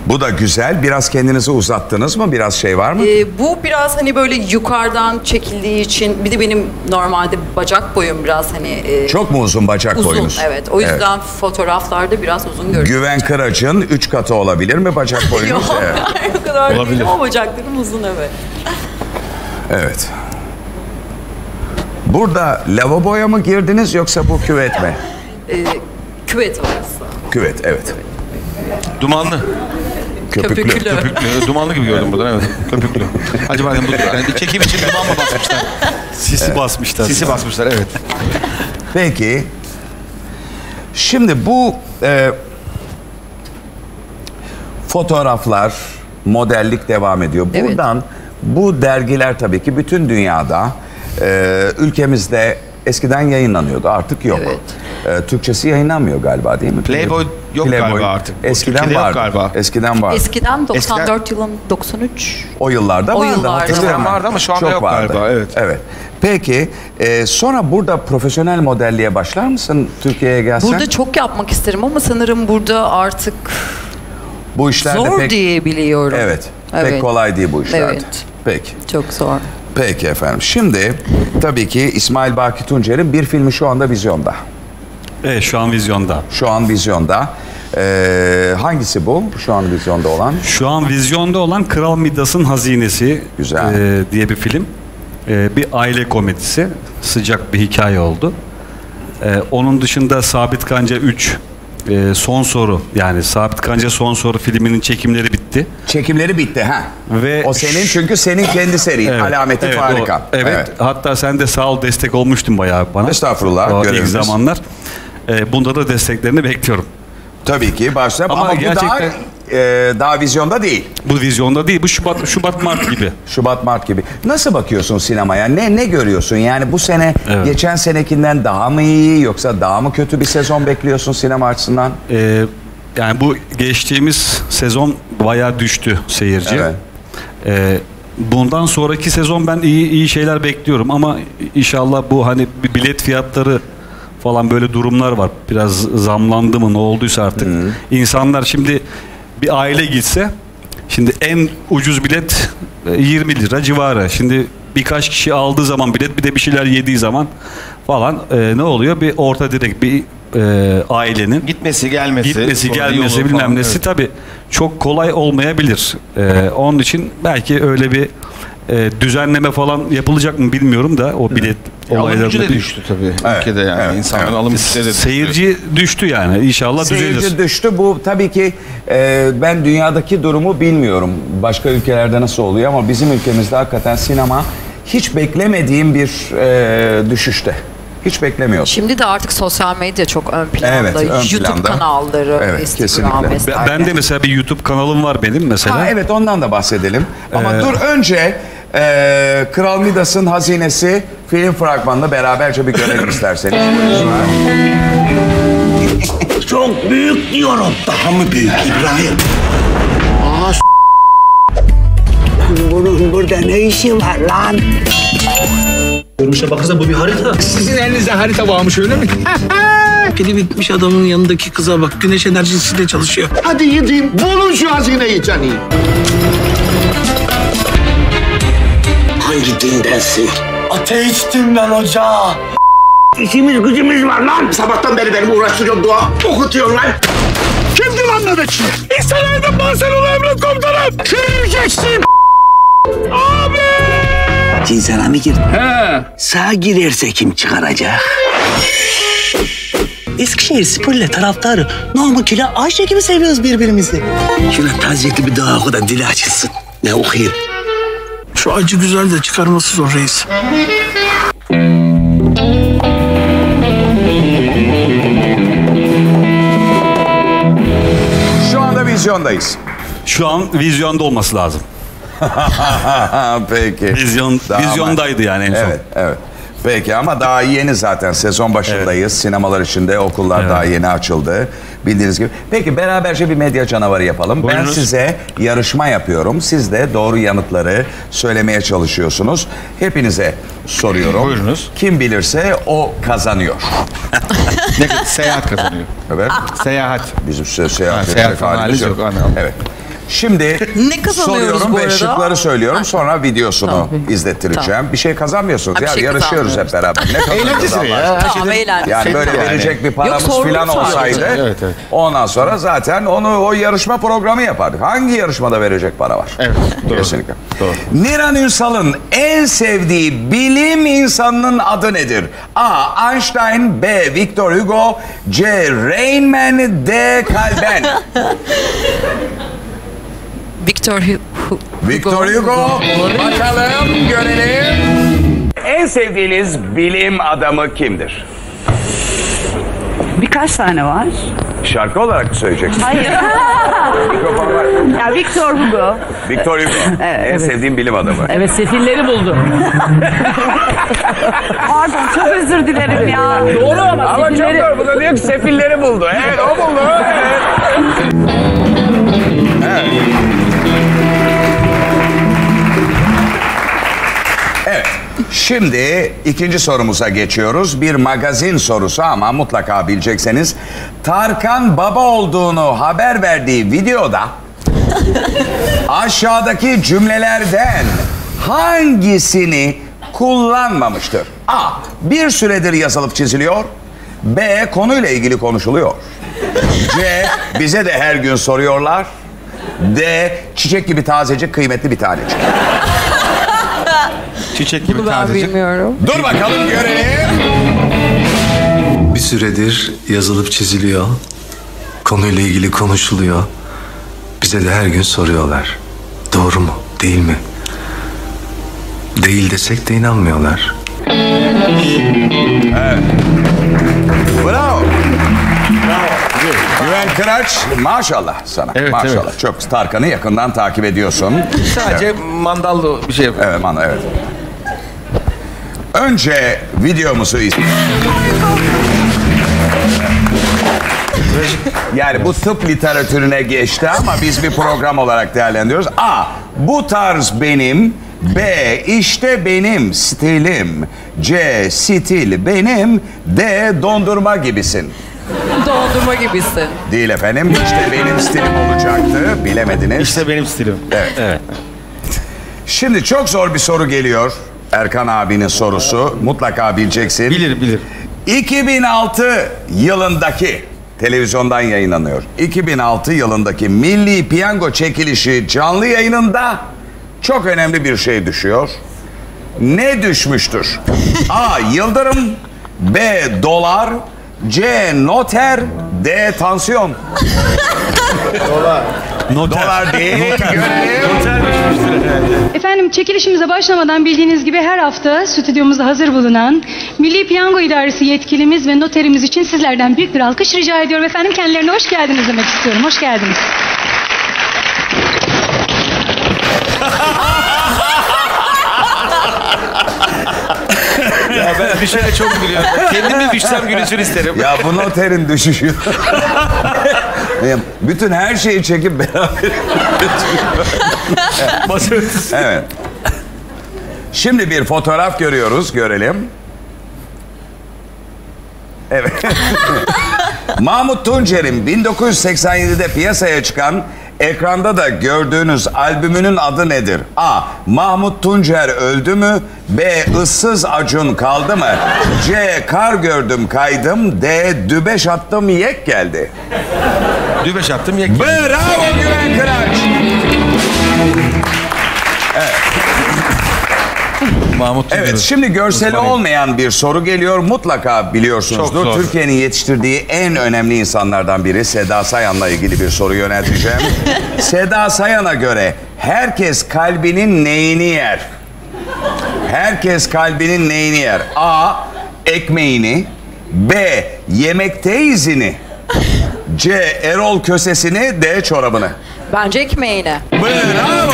Bu da güzel. Biraz kendinizi uzattınız mı? Biraz şey var mı? Bu biraz hani böyle yukarıdan çekildiği için, bir de benim normalde bacak boyum biraz hani... Çok mu uzun bacak uzun, boyunuz? Evet. O yüzden evet, fotoğraflarda biraz uzun görünüyor. Güven Kıraç'ın 3 katı olabilir mi bacak boyunuz? Yok. Evet. O kadar olabilir. Ama bacaklarım uzun, evet. Evet. Burada lavaboya mı girdiniz yoksa bu küvet mi? Küvet orası. Küvet, evet, evet. Dumanlı. Köpüklü. Köpüklü. Köpüklü. Dumanlı gibi gördüm buradan, evet. Köpüklü. Acaba yani çekim için duman mı basmışlar? Sisi evet, basmışlar. Sisi basmışlar, evet. Peki. Şimdi bu fotoğraflar, modellik devam ediyor. Buradan evet, bu dergiler tabii ki bütün dünyada, ülkemizde eskiden yayınlanıyordu, artık yok. Evet. Türkçesi yayınlanmıyor galiba, değil mi? Playboy yok, Playboy galiba artık. Eskiden vardı. Galiba. Eskiden vardı. Eskiden 94 yılın 93. O yıllarda vardı. O yıllarda eskiden vardı ama şu anda yok vardı galiba. Evet. Evet. Peki sonra burada profesyonel modelliğe başlar mısın Türkiye'ye gelsen? Burada çok yapmak isterim ama sanırım burada artık bu işlerde zor pek, diyebiliyorum. Evet, evet. Pek kolay değil bu işlerde. Evet. Peki. Çok zor. Peki efendim. Şimdi tabii ki İsmail Baki Tuncer'in bir filmi şu anda vizyonda. Evet, şu an vizyonda. Şu an vizyonda. Hangisi bu? Şu an vizyonda olan? Şu an vizyonda olan Kral Midas'ın Hazinesi. Güzel. Diye bir film. Bir aile komedisi. Sıcak bir hikaye oldu. Onun dışında Sabit Kanca 3 Son Soru, yani Sabit Kanca Son Soru filminin çekimleri bitti. Çekimleri bitti ha. Ve o senin, çünkü senin kendi serin. Evet, Alameti evet, Farika. O, evet, evet. Hatta sen de sağ ol, destek olmuştun bayağı bana. Estağfurullah. İlk zamanlar. Bunda da desteklerini bekliyorum. Tabii ki başla ama bu gerçekten... daha vizyonda değil. Bu vizyonda değil. Bu Şubat Mart gibi. Şubat Mart gibi. Nasıl bakıyorsun sinemaya? Ne görüyorsun? Yani bu sene evet, geçen senekinden daha mı iyi yoksa daha mı kötü bir sezon bekliyorsun sinema açısından? Yani bu geçtiğimiz sezon bayağı düştü seyirci. Evet. Bundan sonraki sezon ben iyi şeyler bekliyorum ama inşallah bu hani bilet fiyatları falan böyle durumlar var. Biraz zamlandı mı, ne olduysa artık. Hı-hı. İnsanlar şimdi bir aile gitse, şimdi en ucuz bilet 20 lira civarı. Şimdi birkaç kişi aldığı zaman bilet, bir de bir şeyler yediği zaman falan ne oluyor? Bir orta direkt bir ailenin gitmesi gelmesi bilmem nesi evet, tabii çok kolay olmayabilir. Onun için belki öyle bir düzenleme falan yapılacak mı bilmiyorum da o bilet olayları. Alım gücü de düştü tabii evet, ülkede yani. Evet. İnsanların alım gücü de seyirci düştü yani. İnşallah düzelir. Seyirci düştü. Bu tabii ki ben dünyadaki durumu bilmiyorum. Başka ülkelerde nasıl oluyor ama bizim ülkemizde hakikaten sinema hiç beklemediğim bir düşüşte. Hiç beklemiyordum. Şimdi de artık sosyal medya çok ön planda. Evet, YouTube kanalları, evet, Instagram vesaire. Ben de mesela bir YouTube kanalım var benim mesela. Ha, evet, ondan da bahsedelim. Ama dur önce Kral Midas'ın Hazinesi film fragmanını beraberce bir görelim isterseniz. Çok büyük diyorum. Daha mı büyük İbrahim? Aa, bunun burada ne işi var lan? Görünüşe bakırsan bu bir harita. Sizin elinize harita varmış, öyle mi? Pili bitmiş adamın yanındaki kıza bak. Güneş enerjisiyle çalışıyor. Hadi gideyim, bulun şu hazineyi canım. Hangi dindensin? Ateistim ben hoca. İşimiz gücümüz var lan. Sabahtan beri beni uğraştırıyor, dua okutuyorlar. Kimdi lan nöbetçi? İstelerdim Barcelona Emret Komutanım. Kırılacaksın. Abi! Cinsana mı girdin? He. Sağa girerse kim çıkaracak? Eskişehir sporla taraftarı namakile Ayşe gibi seviyoruz birbirimizi. Şuna taziyetli bir daha oku da dili açılsın. Ne okuyayım? Şu acı güzel de çıkarması zor reis. Şu anda vizyondayız. Şu an vizyonda olması lazım. Peki. Vizyondaydı yani en son. Evet, evet. Peki ama daha yeni zaten. Sezon başındayız. Evet. Sinemalar içinde okullar evet, daha yeni açıldı. Bildiğiniz gibi. Peki beraberce bir medya canavarı yapalım. Buyurun. Ben size yarışma yapıyorum. Siz de doğru yanıtları söylemeye çalışıyorsunuz. Hepinize soruyorum. Buyurunuz. Kim bilirse o kazanıyor. Seyahat kazanıyor. Evet. Seyahat. Bizim seyahat. Seyahat yok. Evet. Şimdi ne soruyorum ve şıkları söylüyorum. Sonra videosunu izlettireceğim. Bir şey kazanmıyorsunuz. Ya, yarışıyoruz hep beraber. Ne eğlenceli ya. Tamam, eğlenceli. Yani böyle verecek bir paramız filan olsaydı. Evet, evet. Ondan sonra zaten onu o yarışma programı yapardık. Hangi yarışmada verecek para var? Evet. Doğru. Kesinlikle. Doğru. Niran Ünsal'ın en sevdiği bilim insanının adı nedir? A. Einstein, B. Victor Hugo, C. Rain Man, D. Calvin. Victor Hugo. Bakalım, görelim. En sevdiğiniz bilim adamı kimdir? Birkaç tane var. Şarkı olarak mı söyleyeceksin? Hayır. Ya Victor Hugo. Victor Hugo. Evet, en sevdiğim bilim adamı. Evet, sefilleri buldum. Pardon, çok özür dilerim ya. Doğru ama sefilleri... çok doğru. Bu da diyor ki sefilleri buldu. Evet, o buldu. Evet. Şimdi ikinci sorumuza geçiyoruz. Bir magazin sorusu ama mutlaka bilecekseniz. Tarkan baba olduğunu haber verdiği videoda aşağıdaki cümlelerden hangisini kullanmamıştır? A. Bir süredir yazılıp çiziliyor. B. Konuyla ilgili konuşuluyor. C. Bize de her gün soruyorlar. D. Çiçek gibi tazecik, kıymetli bir tanecik. Çiçek gibi tazecik. Bilmiyorum. Dur bakalım, görelim. Bir süredir yazılıp çiziliyor. Konuyla ilgili konuşuluyor. Bize de her gün soruyorlar. Doğru mu? Değil mi? Değil desek de inanmıyorlar. Evet. Bravo. Güven Kıraç, maşallah sana. Evet, maşallah. Evet. Çok Tarkan'ı yakından takip ediyorsun. Sadece evet. Mandallı bir şey yapıyor. Evet, mandal, evet. Önce videomuzu izleyelim. Yani bu tıp literatürüne geçti ama biz bir program olarak değerlendiriyoruz. A. Bu tarz benim. B. İşte benim stilim. C. Stil benim. D. Dondurma gibisin. Dondurma gibisin. Değil efendim. İşte benim stilim olacaktı. Bilemediniz. İşte benim stilim. Evet. Evet. Şimdi çok zor bir soru geliyor. Erkan abinin sorusu. Mutlaka bileceksin. Bilir, bilir. 2006 yılındaki televizyondan yayınlanıyor. 2006 yılındaki Milli Piyango çekilişi canlı yayınında çok önemli bir şey düşüyor. Ne düşmüştür? A. Yıldırım, B. Dolar, C. Noter, D. Tansiyon. Dolar. Noter. Dolar değil. Noter. Noter düşmüştür herhalde. Efendim, çekilişimize başlamadan bildiğiniz gibi her hafta stüdyomuzda hazır bulunan Milli Piyango İdaresi yetkilimiz ve noterimiz için sizlerden büyük bir alkış rica ediyorum. Efendim, kendilerine hoş geldiniz demek istiyorum. Hoş geldiniz. Ya ben düşene çok gülüyorum. Kendimi düşsem gülüşür isterim. Ya bu noterin düşüşü. Bütün her şeyi çekip beraber. Evet. Şimdi bir fotoğraf görüyoruz. Görelim. Evet. Mahmut Tuncer'in 1987'de piyasaya çıkan, ekranda da gördüğünüz albümünün adı nedir? A. Mahmut Tuncer öldü mü? B. Issız Acun kaldı mı? C. Kar gördüm kaydım. D. Dübeş attım yek geldi. Dübeş attım yek geldi. Bravo Güven Kıraç. Evet. Mahmut Tuncer. Evet, şimdi görseli olmayan bir soru geliyor. Mutlaka biliyorsunuzdur. Türkiye'nin yetiştirdiği en önemli insanlardan biri. Seda Sayan'la ilgili bir soru yönelteceğim. Seda Sayan'a göre herkes kalbinin neyini yer? Herkes kalbinin neyini yer? A. Ekmeğini, B. Yemekte izini, C. Erol kösesini, D. çorabını. Bence ekmeğini. Bravo.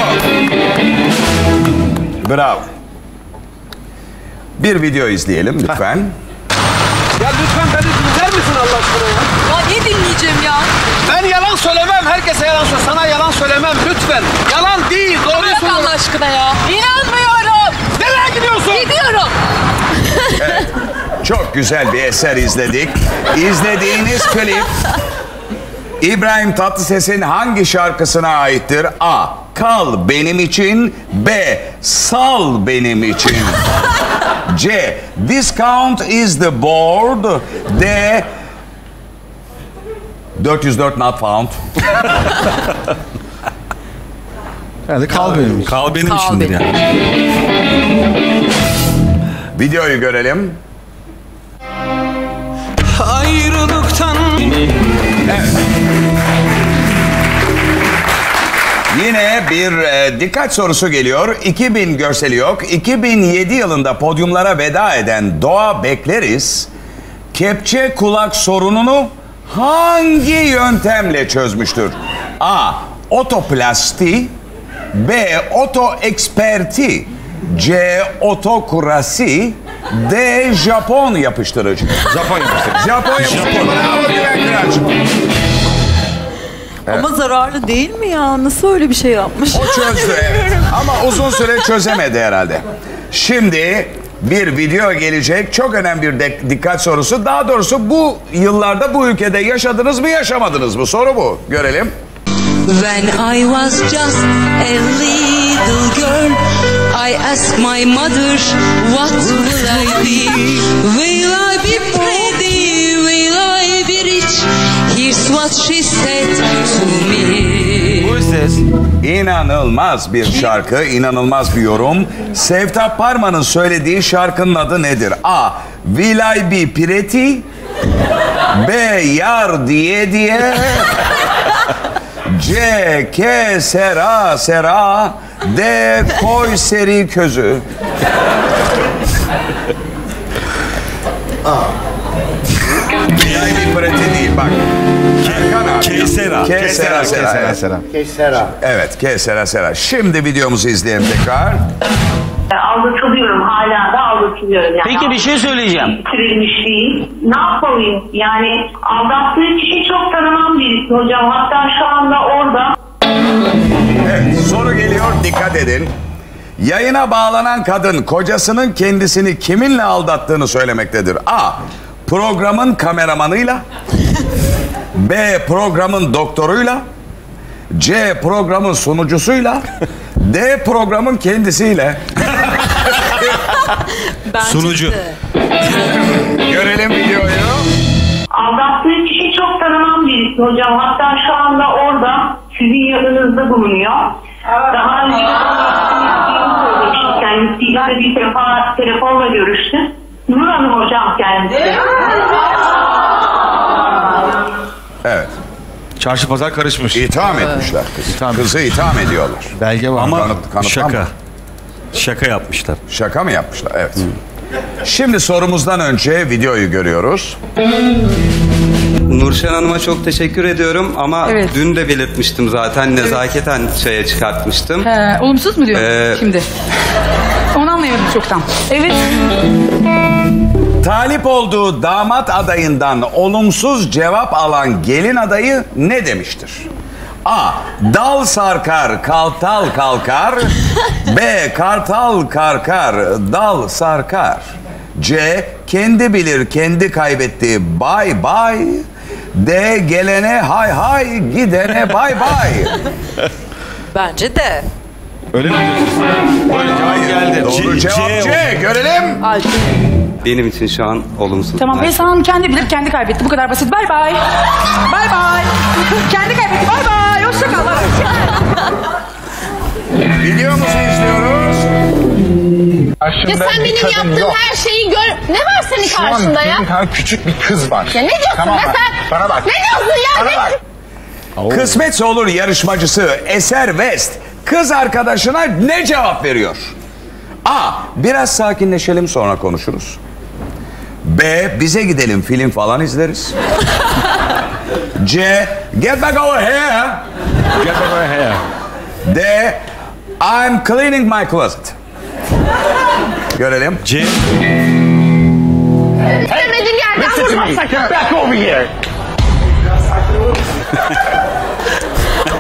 Bravo. Bir video izleyelim lütfen. Ya lütfen beni dinler misin Allah aşkına ya? Ya ne dinleyeceğim ya? Ben yalan söylemem. Herkese yalan söyle. Sana yalan söylemem lütfen. Yalan değil. Doğruyu söyle. Allah aşkına ya. İnanmıyorum. Nereye gidiyorsun? Gidiyorum. Evet. Çok güzel bir eser izledik. İzlediğiniz klip İbrahim Tatlıses'in hangi şarkısına aittir? A. Kal benim için. B. Sal benim için. C. Discount is the board. D. 404 not found. Yani kal benim için. Kal benim içindir yani. Videoyu görelim. Ayrılıktan... Evet. Yine bir dikkat sorusu geliyor. 2000 görseli yok. 2007 yılında podyumlara veda eden Doğa Bekleriz, kepçe kulak sorununu hangi yöntemle çözmüştür? A. Otoplasti. B. Otoeksperti. C. Otokurasi. D. Japon yapıştırıcı. Japon yapıştırıcı. Japon yapıştırıcı. Bravo Güven Kıraç. Evet. Ama zararlı değil mi ya? Nasıl öyle bir şey yapmış? O çözdü evet. Ama uzun süre çözemedi herhalde. Şimdi bir video gelecek. Çok önemli bir dikkat sorusu. Daha doğrusu bu yıllarda bu ülkede yaşadınız mı yaşamadınız mı? Soru bu. Görelim. When I was just a little girl, I asked my mother, what will I be? Will I be pretty? Will I be rich? Here's what she said to me. Who is this? İnanılmaz bir şarkı, inanılmaz bir yorum. Sevtap Parman'ın söylediği şarkının adı nedir? A. Will I be pretty? B. Yar diye diye. C. K. Sera Sera. D. Koy seri közü. Bir prati değil bak. K. Sera Sera. Evet, K. Sera Sera. Şimdi videomuzu izleyelim tekrar. Aldatılıyorum, hala da aldatılıyorum. Yani peki bir şey söyleyeceğim. Bitirilmiş değil. Ne yapayım? Yani aldattığı kişi çok tanımam birisi hocam. Hatta şu anda orada. Evet, soru geliyor. Dikkat edin. Yayına bağlanan kadın kocasının kendisini kiminle aldattığını söylemektedir. A. Programın kameramanıyla. B. Programın doktoruyla. C. Programın sunucusuyla. D. Programın kendisiyle. Sunucu. Görelim videoyu. Aldattığı kişi çok tanımam birisi hocam. Hatta şu anda orada sizin yanınızda bulunuyor. Daha önce söylemiştim kendisiyle. Yani bir defa telefonla görüştüm. Nur Hanım hocam kendisi. Evet. Çarşı pazar karışmış. İtham etmişler kızı. Kızı itham ediyorlar. Belge var. Ama kanıtlanmış. Şaka yapmışlar. Şaka mı yapmışlar? Evet. Şimdi sorumuzdan önce videoyu görüyoruz. Nurşen Hanım'a çok teşekkür ediyorum ama evet, dün de belirtmiştim zaten, nezaketen evet, şeye çıkartmıştım. Olumsuz mu diyorsun şimdi? Onu anlayamadım çoktan. Evet. Talip olduğu damat adayından olumsuz cevap alan gelin adayı ne demiştir? A. Dal sarkar, kartal kalkar. B. Kartal karkar, dal sarkar. C. Kendi bilir, kendi kaybetti, bay bay. D. Gelene hay hay, gidene bay bay. Bence de. Öyle mi? Hayır, geldi. Doğru cevap C. Görelim. Benim için şu an olumsuz. Tamam, Vesel Hanım kendi bilir, kendi kaybetti. Bu kadar basit. Bay bay. Bay bay. Kendi kaybetti. Bay bay. Hoşça kal. Videomuzu izliyoruz. Ya sen benim yaptığım yok, her şeyi gör... Ne var senin şu karşında ya? Şu an küçük bir kız var. Ya ne diyorsun tamam, be sen? Bana bak. Ne diyorsun ya? Bana bak. Kısmetse olur yarışmacısı Eser West kız arkadaşına ne cevap veriyor? A. Biraz sakinleşelim sonra konuşuruz. B. Bize gidelim film falan izleriz. C. Get back over here. Get back over here. D. I'm cleaning my closet. Görelim. C. İstemediğin yerden vurmasak. Get back over here.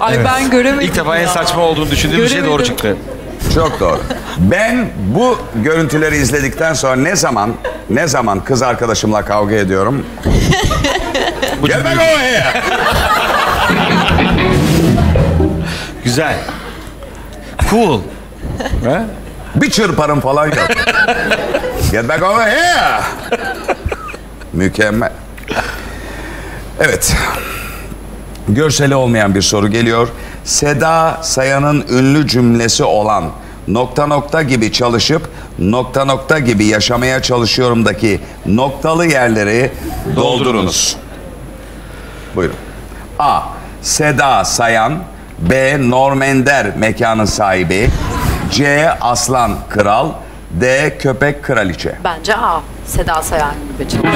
Ay evet, ben göremedim. İlk defa en saçma olduğunu düşündüğüm bir şey doğru çıktı. Çok doğru. Ben bu görüntüleri izledikten sonra ne zaman kız arkadaşımla kavga ediyorum. Gel ben o Güzel. Cool. He? Bir çırparım falan yap. Get back over here. Mükemmel. Evet. Görseli olmayan bir soru geliyor. Seda Sayan'ın ünlü cümlesi olan nokta nokta gibi çalışıp nokta nokta gibi yaşamaya çalışıyorumdaki noktalı yerleri doldurunuz. Buyurun. A. Seda Sayan. B. Normender mekanın sahibi. C. Aslan Kral. D. Köpek Kraliçe. Bence A. Seda Sayan gibi çalışıyor.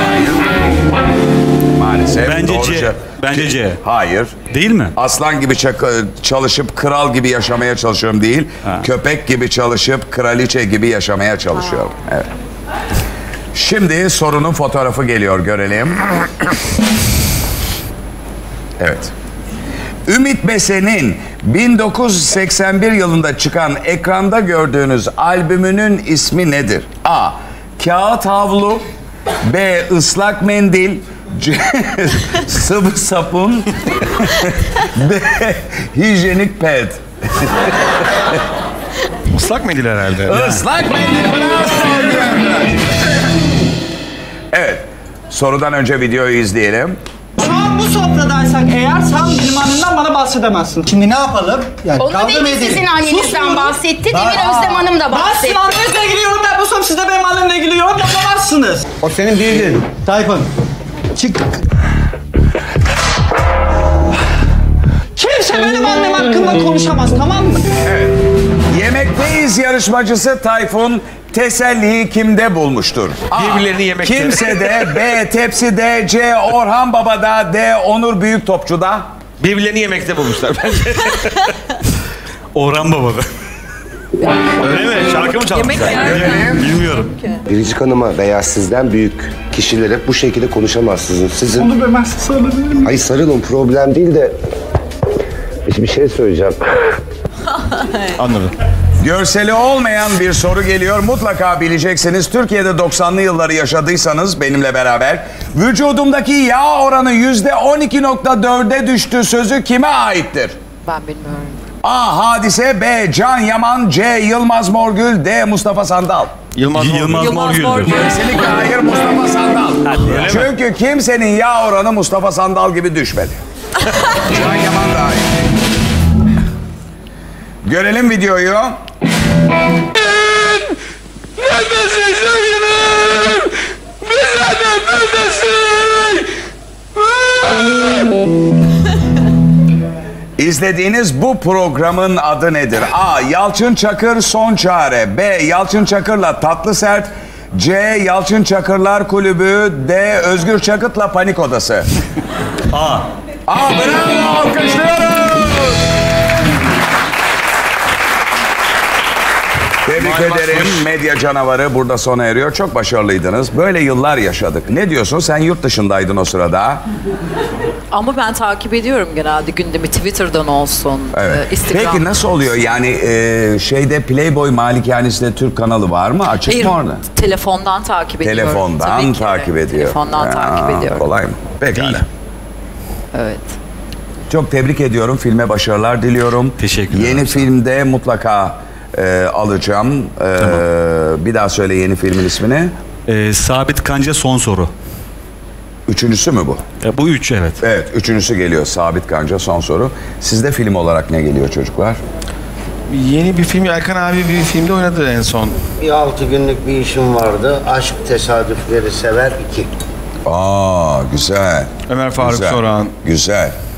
Maalesef. Bence C. Bence C. Hayır. Değil mi? Aslan gibi çalışıp kral gibi yaşamaya çalışıyorum değil. Ha. Köpek gibi çalışıp kraliçe gibi yaşamaya çalışıyorum. Ha. Evet. Şimdi sorunun fotoğrafı geliyor, görelim. Evet. Ümit Besen'in 1981 yılında çıkan ekranda gördüğünüz albümünün ismi nedir? A. Kağıt havlu. B. Islak mendil. C. Sıvı sapun. D. Hijyenik ped. Islak mendil herhalde. Islak mendil. Evet. Sorudan önce videoyu izleyelim. Şu an bu sofradaysak eğer sen limanından bana bahsedemezsin. Şimdi ne yapalım? Yani onu değil, sizin annenizden bahsetti. Demir Özlem Hanım da bahsetti. Ben sizin annenizle gülüyorum, ben bu sof siz de benim annemle gülüyorum. Yapamazsınız. O senin değildin. Tayfun. Çık. Kimse benim annem hakkında konuşamaz, tamam mı? Evet. Yemekteyiz yarışmacısı Tayfun teselliyi kimde bulmuştur? Birbirlerini yemekte. Kimse de, B. Tepsi de, C. Orhan Baba'da, D. Onur Büyüktopçu'da. Birbirlerini yemekte bulmuşlar bence. Orhan Baba'da. Öyle mi? Şarkı mı çalmışlar? Bilmiyorum. Biricik Hanım'a veya sizden büyük kişilere bu şekilde konuşamazsınız. Sizin... Onur Bey, ben size sarılabilir miyim? Hayır, sarılın, problem değil de... Bir şey söyleyeceğim. Anladım. Görseli olmayan bir soru geliyor. Mutlaka bileceksiniz. Türkiye'de 90'lı yılları yaşadıysanız benimle beraber. Vücudumdaki yağ oranı %12.4'e düştü sözü kime aittir? Ben bilmiyorum. A. Hadise. B. Can Yaman. C. Yılmaz Morgül. D. Mustafa Sandal. Yılmaz Morgül. Kesinlikle hayır, Mustafa Sandal. Çünkü kimsenin yağ oranı Mustafa Sandal gibi düşmedi. Can Yaman da hayır. Görelim videoyu. İzlediğiniz bu programın adı nedir? A. Yalçın Çakır Son Çare. B. Yalçın Çakır'la Tatlı Sert. C. Yalçın Çakırlar Kulübü. D. Özgür Çakıt'la Panik Odası. A. A, bravo, alkışlıyoruz. Tebrik ederim. Medya canavarı burada sona eriyor. Çok başarılıydınız. Böyle yıllar yaşadık. Ne diyorsun? Sen yurt dışındaydın o sırada. Ama ben takip ediyorum genelde gündemi. Twitter'dan olsun. Evet. Instagram'dan. Peki nasıl oluyor? Yani şeyde Playboy Malikanesi'nde Türk kanalı var mı? Açık mı orada? Telefondan takip ediyorum. Telefondan takip ediyorum. Telefondan takip ediyorum. Kolay mı? Pekala. Evet. Çok tebrik ediyorum. Filme başarılar diliyorum. Teşekkürler. Yeni filmde mutlaka... alacağım. Tamam. Bir daha söyle yeni filmin ismini. Sabit Kanca Son Soru. Üçüncüsü mü bu? Bu üç, evet. Evet, üçüncüsü geliyor. Sabit Kanca Son Soru. Sizde film olarak ne geliyor çocuklar? Yeni bir film. Erkan abi bir filmde oynadı en son. Bir 6 günlük bir işim vardı. Aşk Tesadüfleri Sever 2. Aa, güzel. Ömer Faruk Soran. Güzel.